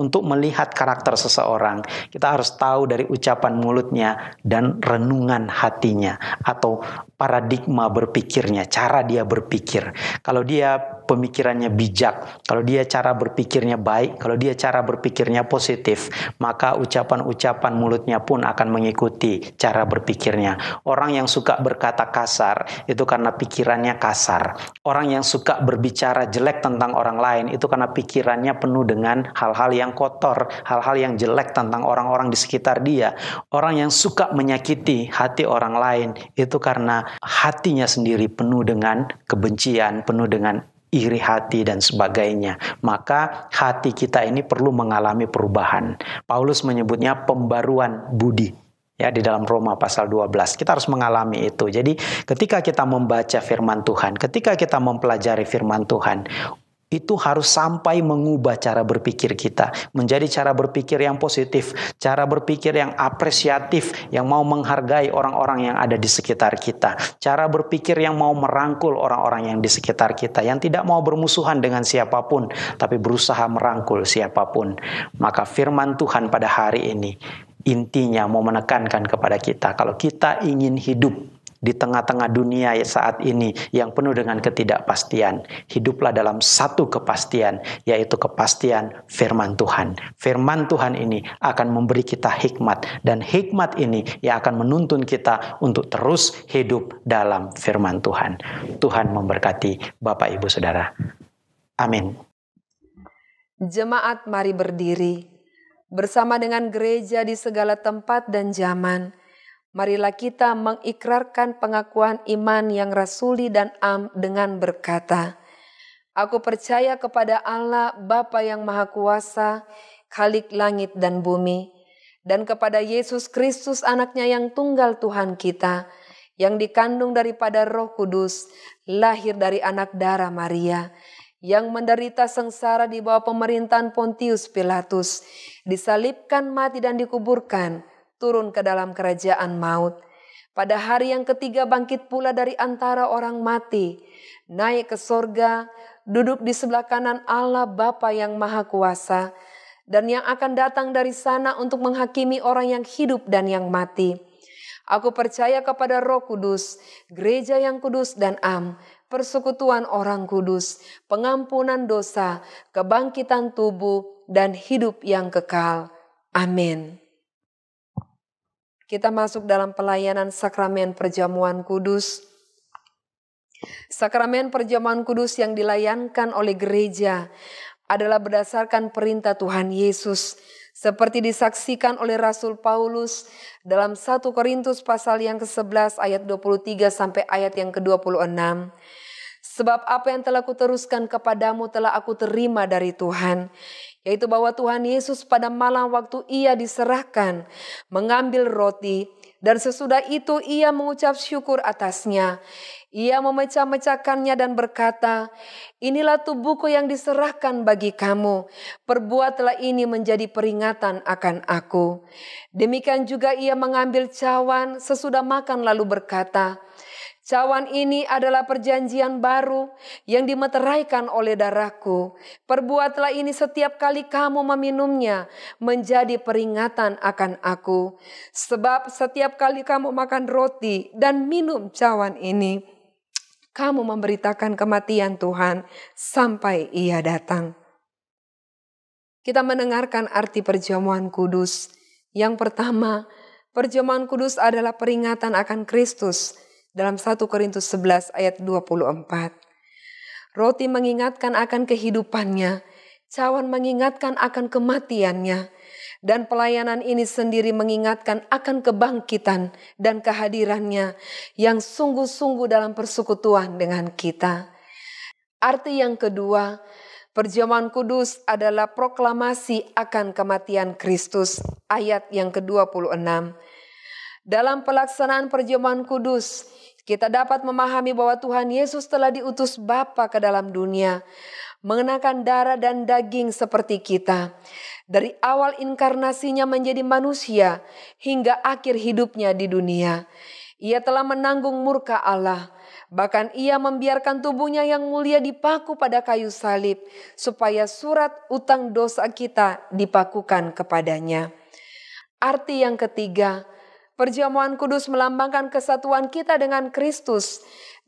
Untuk melihat karakter seseorang, kita harus tahu dari ucapan mulutnya dan renungan hatinya atau paradigma berpikirnya, cara dia berpikir. Kalau dia pemikirannya bijak, kalau dia cara berpikirnya baik, kalau dia cara berpikirnya positif, maka ucapan-ucapan mulutnya pun akan mengikuti cara berpikirnya. Orang yang suka berkata kasar itu karena pikirannya kasar. Orang yang suka berbicara jelek tentang orang lain itu karena pikirannya penuh dengan hal-hal yang kotor, hal-hal yang jelek tentang orang-orang di sekitar dia. Orang yang suka menyakiti hati orang lain itu karena hatinya sendiri penuh dengan kebencian, penuh dengan iri hati dan sebagainya. Maka hati kita ini perlu mengalami perubahan. Paulus menyebutnya pembaruan budi. Ya, di dalam Roma pasal dua belas kita harus mengalami itu. Jadi ketika kita membaca firman Tuhan, ketika kita mempelajari firman Tuhan, itu harus sampai mengubah cara berpikir kita menjadi cara berpikir yang positif, cara berpikir yang apresiatif, yang mau menghargai orang-orang yang ada di sekitar kita, cara berpikir yang mau merangkul orang-orang yang di sekitar kita, yang tidak mau bermusuhan dengan siapapun, tapi berusaha merangkul siapapun. Maka firman Tuhan pada hari ini intinya mau menekankan kepada kita, kalau kita ingin hidup di tengah-tengah dunia saat ini yang penuh dengan ketidakpastian, hiduplah dalam satu kepastian, yaitu kepastian firman Tuhan. Firman Tuhan ini akan memberi kita hikmat, dan hikmat ini yang akan menuntun kita untuk terus hidup dalam firman Tuhan. Tuhan memberkati Bapak, Ibu, Saudara. Amin. Jemaat, mari berdiri. Bersama dengan gereja di segala tempat dan zaman, marilah kita mengikrarkan pengakuan iman yang rasuli dan am dengan berkata, aku percaya kepada Allah Bapa yang Maha Kuasa, Khalik langit dan bumi, dan kepada Yesus Kristus anaknya yang tunggal Tuhan kita, yang dikandung daripada Roh Kudus, lahir dari anak darah Maria, yang menderita sengsara di bawah pemerintahan Pontius Pilatus, disalibkan mati dan dikuburkan, turun ke dalam kerajaan maut. Pada hari yang ketiga bangkit pula dari antara orang mati, naik ke sorga, duduk di sebelah kanan Allah Bapa yang Maha Kuasa, dan yang akan datang dari sana untuk menghakimi orang yang hidup dan yang mati. Aku percaya kepada Roh Kudus, gereja yang kudus dan am, persekutuan orang kudus, pengampunan dosa, kebangkitan tubuh, dan hidup yang kekal. Amin. Kita masuk dalam pelayanan sakramen perjamuan kudus. Sakramen perjamuan kudus yang dilayankan oleh gereja adalah berdasarkan perintah Tuhan Yesus, seperti disaksikan oleh Rasul Paulus dalam satu Korintus pasal yang ke sebelas ayat dua puluh tiga sampai ayat yang ke dua puluh enam. Sebab apa yang telah kuteruskan kepadamu telah aku terima dari Tuhan, yaitu bahwa Tuhan Yesus pada malam waktu ia diserahkan mengambil roti dan sesudah itu ia mengucap syukur atasnya. Ia memecah-mecahkannya dan berkata, inilah tubuhku yang diserahkan bagi kamu. Perbuatlah ini menjadi peringatan akan aku. Demikian juga ia mengambil cawan sesudah makan lalu berkata, cawan ini adalah perjanjian baru yang dimeteraikan oleh darahku. Perbuatlah ini setiap kali kamu meminumnya menjadi peringatan akan aku. Sebab setiap kali kamu makan roti dan minum cawan ini, kamu memberitakan kematian Tuhan sampai ia datang. Kita mendengarkan arti perjamuan kudus. Yang pertama, perjamuan kudus adalah peringatan akan Kristus. Dalam satu Korintus sebelas ayat dua puluh empat. Roti mengingatkan akan kehidupannya, cawan mengingatkan akan kematiannya, dan pelayanan ini sendiri mengingatkan akan kebangkitan dan kehadirannya yang sungguh-sungguh dalam persekutuan dengan kita. Arti yang kedua, perjamuan kudus adalah proklamasi akan kematian Kristus, ayat yang ke dua puluh enam. Dalam pelaksanaan perjamuan kudus, kita dapat memahami bahwa Tuhan Yesus telah diutus Bapa ke dalam dunia, mengenakan darah dan daging seperti kita. Dari awal inkarnasinya menjadi manusia hingga akhir hidupnya di dunia. Ia telah menanggung murka Allah, bahkan ia membiarkan tubuhnya yang mulia dipaku pada kayu salib, supaya surat utang dosa kita dipakukan kepadanya. Arti yang ketiga, perjamuan kudus melambangkan kesatuan kita dengan Kristus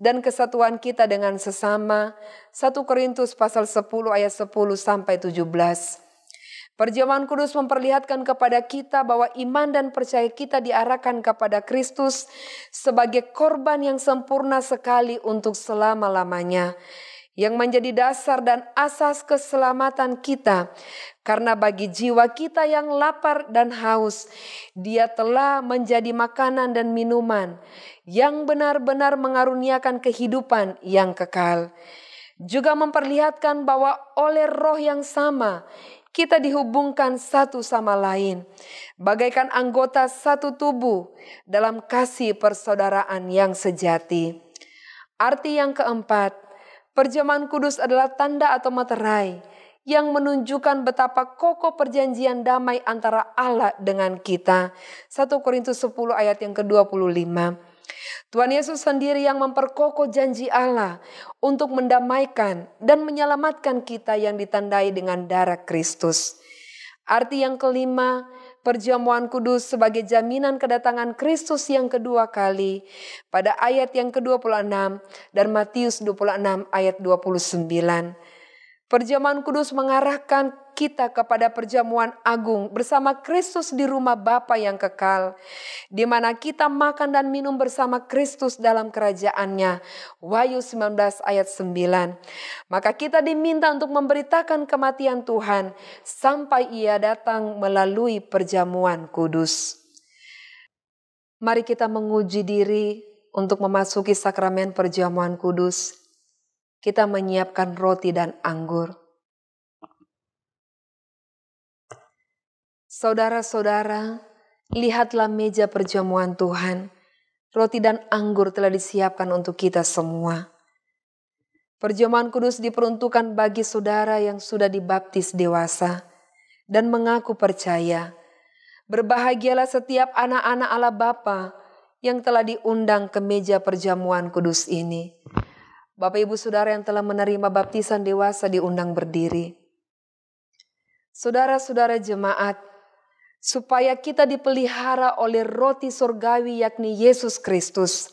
dan kesatuan kita dengan sesama. satu Korintus pasal sepuluh ayat sepuluh sampai tujuh belas. Perjamuan kudus memperlihatkan kepada kita bahwa iman dan percaya kita diarahkan kepada Kristus sebagai korban yang sempurna sekali untuk selama-lamanya, yang menjadi dasar dan asas keselamatan kita, karena bagi jiwa kita yang lapar dan haus, Dia telah menjadi makanan dan minuman yang benar-benar mengaruniakan kehidupan yang kekal. Juga memperlihatkan bahwa oleh roh yang sama, kita dihubungkan satu sama lain, bagaikan anggota satu tubuh dalam kasih persaudaraan yang sejati. Arti yang keempat, perjamuan kudus adalah tanda atau materai yang menunjukkan betapa kokoh perjanjian damai antara Allah dengan kita. satu Korintus sepuluh ayat yang ke dua puluh lima. Tuhan Yesus sendiri yang memperkokoh janji Allah untuk mendamaikan dan menyelamatkan kita yang ditandai dengan darah Kristus. Arti yang kelima, perjamuan kudus sebagai jaminan kedatangan Kristus yang kedua kali pada ayat yang ke dua puluh enam dan Matius dua puluh enam ayat dua puluh sembilan. Perjamuan kudus mengarahkan kita kepada perjamuan agung bersama Kristus di rumah Bapa yang kekal, di mana kita makan dan minum bersama Kristus dalam kerajaannya. Wahyu sembilan belas ayat sembilan. Maka kita diminta untuk memberitakan kematian Tuhan sampai ia datang melalui perjamuan kudus. Mari kita menguji diri untuk memasuki sakramen perjamuan kudus. Kita menyiapkan roti dan anggur. Saudara-saudara, lihatlah meja perjamuan Tuhan. Roti dan anggur telah disiapkan untuk kita semua. Perjamuan kudus diperuntukkan bagi saudara yang sudah dibaptis dewasa dan mengaku percaya. Berbahagialah setiap anak-anak Allah Bapa yang telah diundang ke meja perjamuan kudus ini. Bapak Ibu Saudara yang telah menerima baptisan dewasa diundang berdiri. Saudara-saudara jemaat, supaya kita dipelihara oleh roti surgawi yakni Yesus Kristus.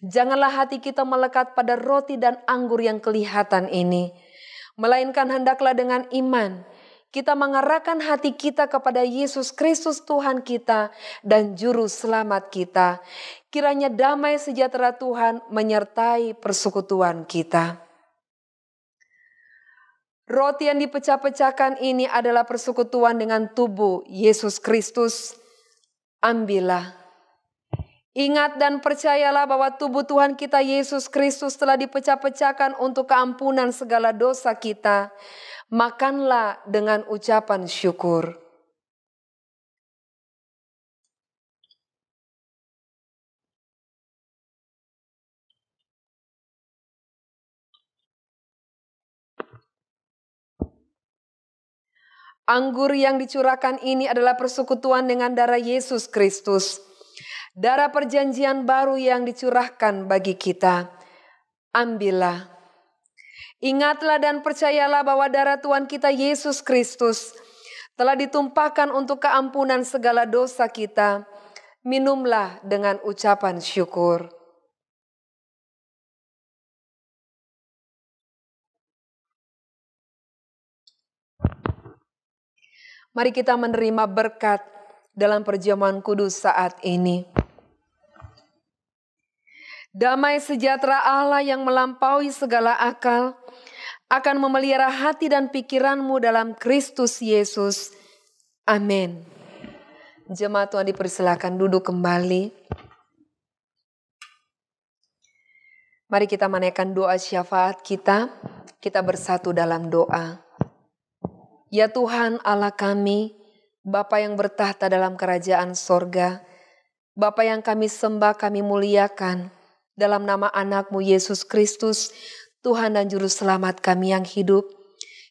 Janganlah hati kita melekat pada roti dan anggur yang kelihatan ini, melainkan hendaklah dengan iman kita mengarahkan hati kita kepada Yesus Kristus Tuhan kita dan Juru Selamat kita. Kiranya damai sejahtera Tuhan menyertai persekutuan kita. Roti yang dipecah-pecahkan ini adalah persekutuan dengan tubuh Yesus Kristus. Ambillah. Ingat dan percayalah bahwa tubuh Tuhan kita Yesus Kristus telah dipecah-pecahkan untuk keampunan segala dosa kita. Makanlah dengan ucapan syukur. Anggur yang dicurahkan ini adalah persekutuan dengan darah Yesus Kristus. Darah perjanjian baru yang dicurahkan bagi kita. Ambillah. Ingatlah dan percayalah bahwa darah Tuhan kita Yesus Kristus telah ditumpahkan untuk keampunan segala dosa kita. Minumlah dengan ucapan syukur. Mari kita menerima berkat dalam perjamuan kudus saat ini. Damai sejahtera Allah yang melampaui segala akal akan memelihara hati dan pikiranmu dalam Kristus Yesus. Amin. Jemaat Tuhan dipersilakan duduk kembali. Mari kita menaikkan doa syafaat kita. Kita bersatu dalam doa. Ya Tuhan Allah kami, Bapa yang bertahta dalam kerajaan sorga, Bapa yang kami sembah kami muliakan, dalam nama anakmu Yesus Kristus, Tuhan dan Juru Selamat kami yang hidup,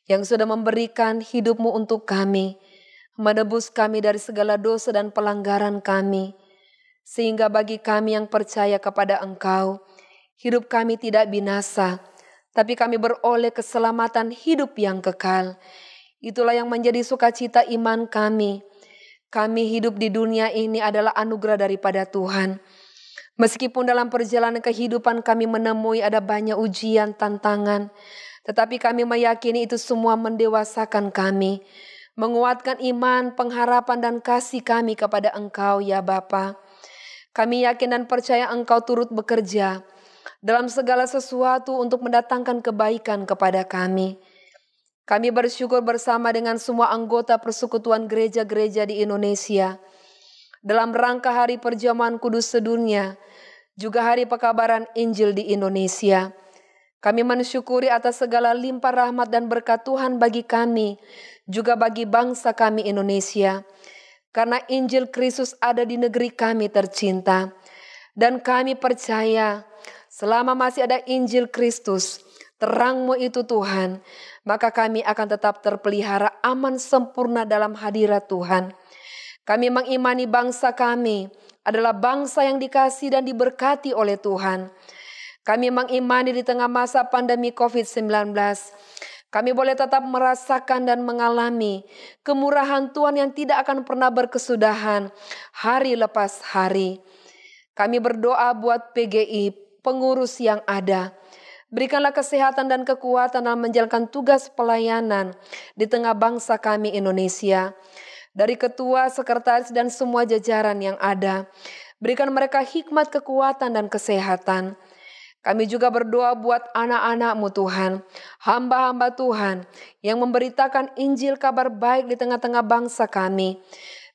yang sudah memberikan hidupmu untuk kami, menebus kami dari segala dosa dan pelanggaran kami, sehingga bagi kami yang percaya kepada Engkau, hidup kami tidak binasa, tapi kami beroleh keselamatan hidup yang kekal. Itulah yang menjadi sukacita iman kami. Kami hidup di dunia ini adalah anugerah daripada Tuhan. Meskipun dalam perjalanan kehidupan kami menemui ada banyak ujian, tantangan, tetapi kami meyakini itu semua mendewasakan kami, menguatkan iman, pengharapan, dan kasih kami kepada Engkau ya Bapa. Kami yakin dan percaya Engkau turut bekerja dalam segala sesuatu untuk mendatangkan kebaikan kepada kami. Kami bersyukur bersama dengan semua anggota Persekutuan Gereja-gereja di Indonesia dalam rangka Hari Perjamuan Kudus Sedunia, juga Hari Pekabaran Injil di Indonesia. Kami mensyukuri atas segala limpah rahmat dan berkat Tuhan bagi kami, juga bagi bangsa kami Indonesia. Karena Injil Kristus ada di negeri kami tercinta. Dan kami percaya selama masih ada Injil Kristus, terang-Mu itu Tuhan, maka kami akan tetap terpelihara aman sempurna dalam hadirat Tuhan. Kami mengimani bangsa kami adalah bangsa yang dikasihi dan diberkati oleh Tuhan. Kami mengimani di tengah masa pandemi covid sembilan belas, kami boleh tetap merasakan dan mengalami kemurahan Tuhan yang tidak akan pernah berkesudahan hari lepas hari. Kami berdoa buat P G I, pengurus yang ada. Berikanlah kesehatan dan kekuatan dalam menjalankan tugas pelayanan di tengah bangsa kami Indonesia. Dari ketua, sekretaris, dan semua jajaran yang ada. Berikan mereka hikmat, kekuatan, dan kesehatan. Kami juga berdoa buat anak-anak-Mu Tuhan, hamba-hamba Tuhan yang memberitakan Injil kabar baik di tengah-tengah bangsa kami.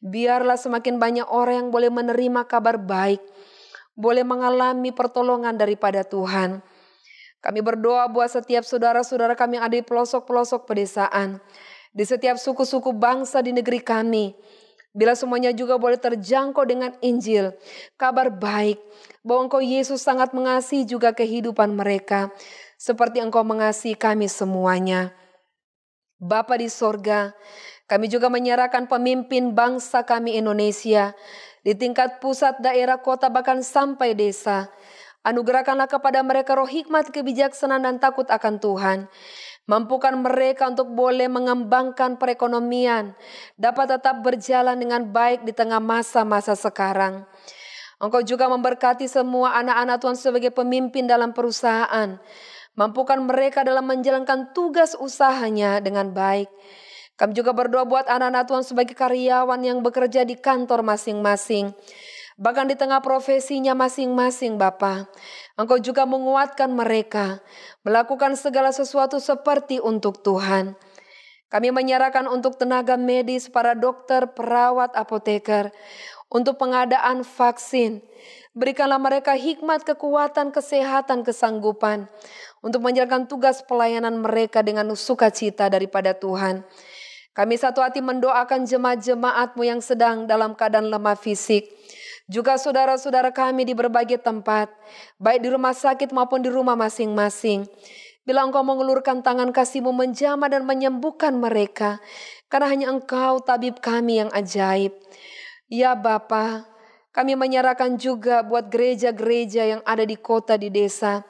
Biarlah semakin banyak orang yang boleh menerima kabar baik, boleh mengalami pertolongan daripada Tuhan. Kami berdoa buat setiap saudara-saudara kami yang ada di pelosok-pelosok pedesaan, di setiap suku-suku bangsa di negeri kami. Bila semuanya juga boleh terjangkau dengan Injil, kabar baik, bahwa Engkau Yesus sangat mengasihi juga kehidupan mereka, seperti Engkau mengasihi kami semuanya. Bapa di sorga, kami juga menyerahkan pemimpin bangsa kami Indonesia, di tingkat pusat, daerah, kota, bahkan sampai desa. Anugerahkanlah kepada mereka roh hikmat, kebijaksanaan, dan takut akan Tuhan. Mampukan mereka untuk boleh mengembangkan perekonomian, dapat tetap berjalan dengan baik di tengah masa-masa sekarang. Engkau juga memberkati semua anak-anak Tuhan sebagai pemimpin dalam perusahaan. Mampukan mereka dalam menjalankan tugas usahanya dengan baik. Kami juga berdoa buat anak-anak Tuhan sebagai karyawan yang bekerja di kantor masing-masing. Bahkan di tengah profesinya masing-masing Bapa, Engkau juga menguatkan mereka melakukan segala sesuatu seperti untuk Tuhan. Kami menyerahkan untuk tenaga medis, para dokter, perawat, apoteker, untuk pengadaan vaksin. Berikanlah mereka hikmat, kekuatan, kesehatan, kesanggupan untuk menjalankan tugas pelayanan mereka dengan sukacita daripada Tuhan. Kami satu hati mendoakan jemaat-jemaat-Mu yang sedang dalam keadaan lemah fisik. Juga saudara-saudara kami di berbagai tempat, baik di rumah sakit maupun di rumah masing-masing. Bila Engkau mengulurkan tangan kasih-Mu menjamah dan menyembuhkan mereka, karena hanya Engkau tabib kami yang ajaib. Ya Bapa, kami menyerahkan juga buat gereja-gereja yang ada di kota, di desa.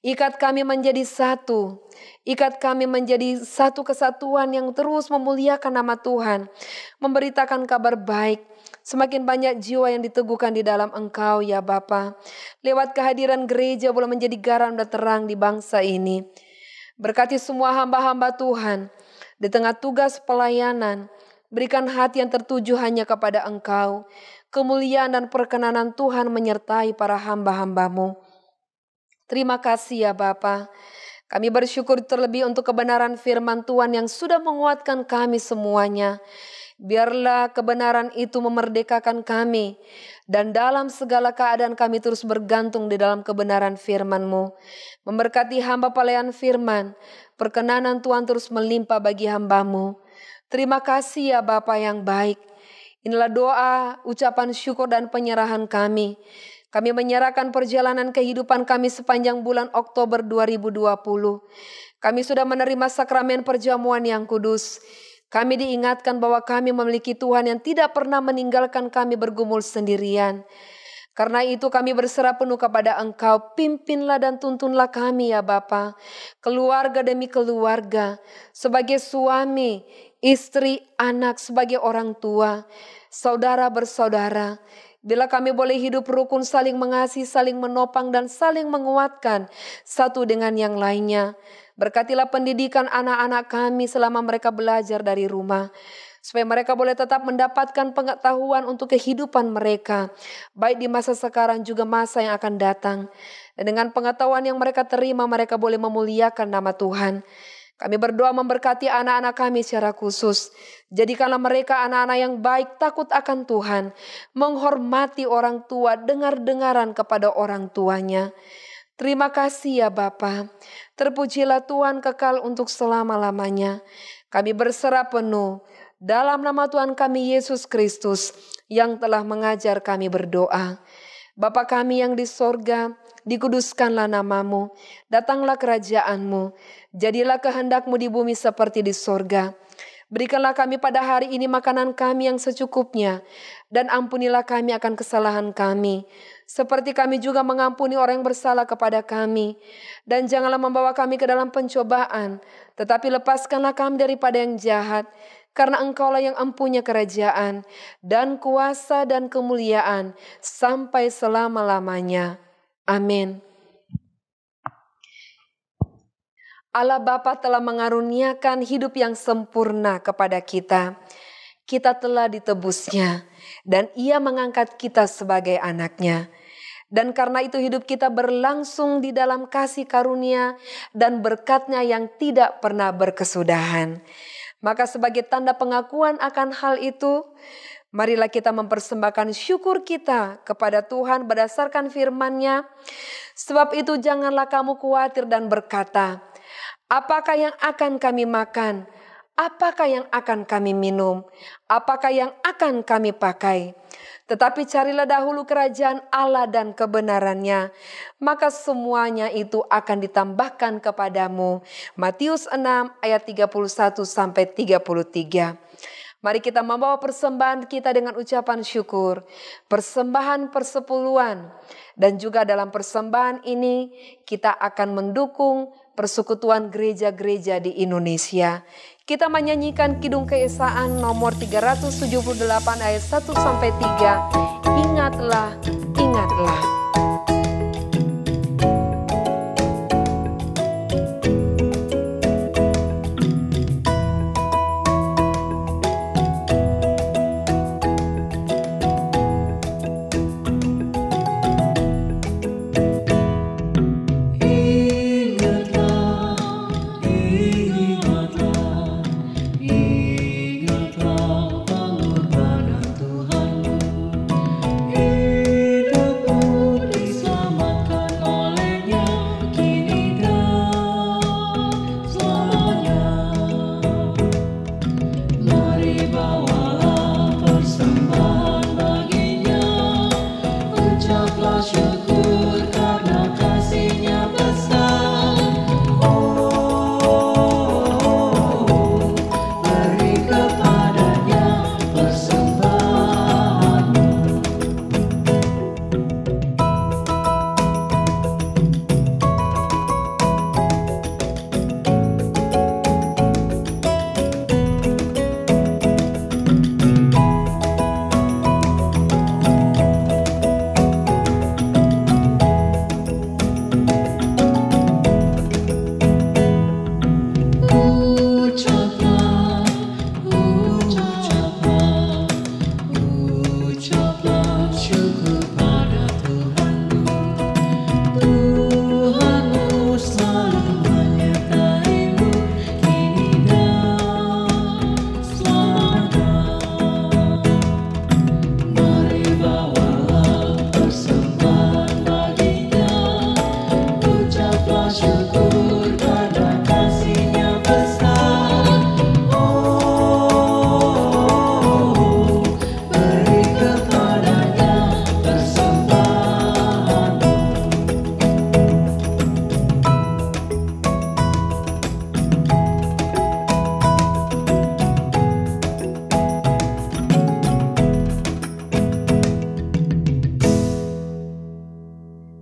Ikat kami menjadi satu. Ikat kami menjadi satu kesatuan yang terus memuliakan nama Tuhan. Memberitakan kabar baik. Semakin banyak jiwa yang diteguhkan di dalam Engkau ya Bapa. Lewat kehadiran gereja boleh menjadi garam dan terang di bangsa ini. Berkati semua hamba-hamba Tuhan. Di tengah tugas pelayanan. Berikan hati yang tertuju hanya kepada Engkau. Kemuliaan dan perkenanan Tuhan menyertai para hamba-hamba-Mu. Terima kasih ya Bapa. Kami bersyukur terlebih untuk kebenaran firman Tuhan yang sudah menguatkan kami semuanya. Biarlah kebenaran itu memerdekakan kami. Dan dalam segala keadaan kami terus bergantung di dalam kebenaran firman-Mu. Memberkati hamba pelayan firman. Perkenanan Tuhan terus melimpah bagi hamba-Mu. Terima kasih ya Bapa yang baik. Inilah doa, ucapan syukur dan penyerahan kami. Kami menyerahkan perjalanan kehidupan kami sepanjang bulan Oktober dua ribu dua puluh. Kami sudah menerima sakramen perjamuan yang kudus. Kami diingatkan bahwa kami memiliki Tuhan yang tidak pernah meninggalkan kami bergumul sendirian. Karena itu kami berserah penuh kepada Engkau, pimpinlah dan tuntunlah kami ya Bapa, keluarga demi keluarga, sebagai suami, istri, anak, sebagai orang tua, saudara bersaudara. Bila kami boleh hidup rukun saling mengasihi, saling menopang dan saling menguatkan satu dengan yang lainnya. Berkatilah pendidikan anak-anak kami selama mereka belajar dari rumah. Supaya mereka boleh tetap mendapatkan pengetahuan untuk kehidupan mereka. Baik di masa sekarang juga masa yang akan datang. Dan dengan pengetahuan yang mereka terima mereka boleh memuliakan nama Tuhan. Kami berdoa memberkati anak-anak kami secara khusus. Jadikanlah mereka anak-anak yang baik, takut akan Tuhan. Menghormati orang tua, dengar-dengaran kepada orang tuanya. Terima kasih ya Bapa. Terpujilah Tuhan kekal untuk selama-lamanya. Kami berserah penuh dalam nama Tuhan kami Yesus Kristus yang telah mengajar kami berdoa. Bapa kami yang di sorga, dikuduskanlah nama-Mu, datanglah kerajaan-Mu, jadilah kehendak-Mu di bumi seperti di sorga. Berikanlah kami pada hari ini makanan kami yang secukupnya, dan ampunilah kami akan kesalahan kami, seperti kami juga mengampuni orang yang bersalah kepada kami. Dan janganlah membawa kami ke dalam pencobaan, tetapi lepaskanlah kami daripada yang jahat, karena Engkaulah yang empunya kerajaan, dan kuasa dan kemuliaan, sampai selama-lamanya. Amin. Allah Bapa telah mengaruniakan hidup yang sempurna kepada kita. Kita telah ditebusnya dan Ia mengangkat kita sebagai anak-Nya. Dan karena itu hidup kita berlangsung di dalam kasih karunia dan berkat-Nya yang tidak pernah berkesudahan. Maka sebagai tanda pengakuan akan hal itu, marilah kita mempersembahkan syukur kita kepada Tuhan berdasarkan firman-Nya. Sebab itu janganlah kamu khawatir dan berkata, apakah yang akan kami makan? Apakah yang akan kami minum? Apakah yang akan kami pakai? Tetapi carilah dahulu kerajaan Allah dan kebenaran-Nya, maka semuanya itu akan ditambahkan kepadamu. Matius enam ayat tiga puluh satu sampai tiga puluh tiga. Mari kita membawa persembahan kita dengan ucapan syukur, persembahan persepuluhan, dan juga dalam persembahan ini kita akan mendukung persekutuan gereja-gereja di Indonesia. Kita menyanyikan Kidung Keesaan nomor tiga ratus tujuh puluh delapan ayat satu sampai tiga, Ingatlah, Ingatlah.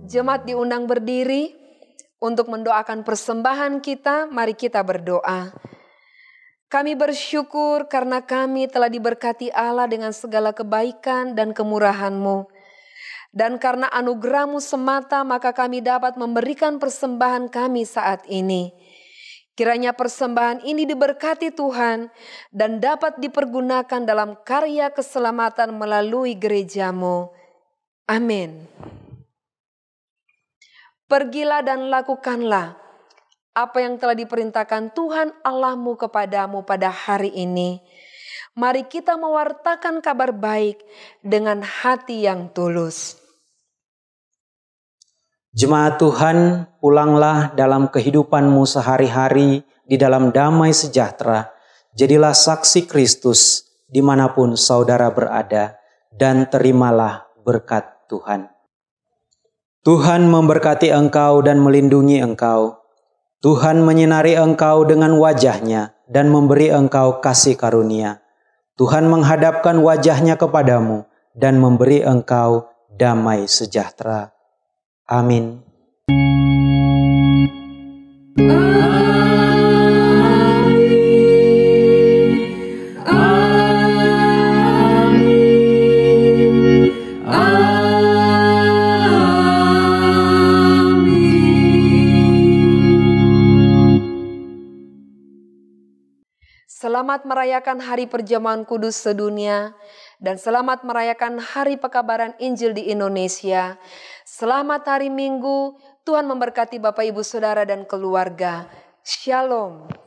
Jemaat diundang berdiri untuk mendoakan persembahan kita. Mari kita berdoa. Kami bersyukur karena kami telah diberkati Allah dengan segala kebaikan dan kemurahan-Mu. Dan karena anugerah-Mu semata, maka kami dapat memberikan persembahan kami saat ini. Kiranya persembahan ini diberkati Tuhan dan dapat dipergunakan dalam karya keselamatan melalui gereja-Mu. Amin. Pergilah dan lakukanlah apa yang telah diperintahkan Tuhan Allahmu kepadamu pada hari ini. Mari kita mewartakan kabar baik dengan hati yang tulus. Jemaat Tuhan, pulanglah dalam kehidupanmu sehari-hari di dalam damai sejahtera. Jadilah saksi Kristus dimanapun saudara berada dan terimalah berkat Tuhan. Tuhan memberkati engkau dan melindungi engkau. Tuhan menyinari engkau dengan wajah-Nya dan memberi engkau kasih karunia. Tuhan menghadapkan wajah-Nya kepadamu dan memberi engkau damai sejahtera. Amin. Selamat merayakan Hari Perjamuan Kudus Sedunia dan selamat merayakan Hari Pekabaran Injil di Indonesia. Selamat hari Minggu, Tuhan memberkati Bapak Ibu Saudara dan keluarga. Shalom.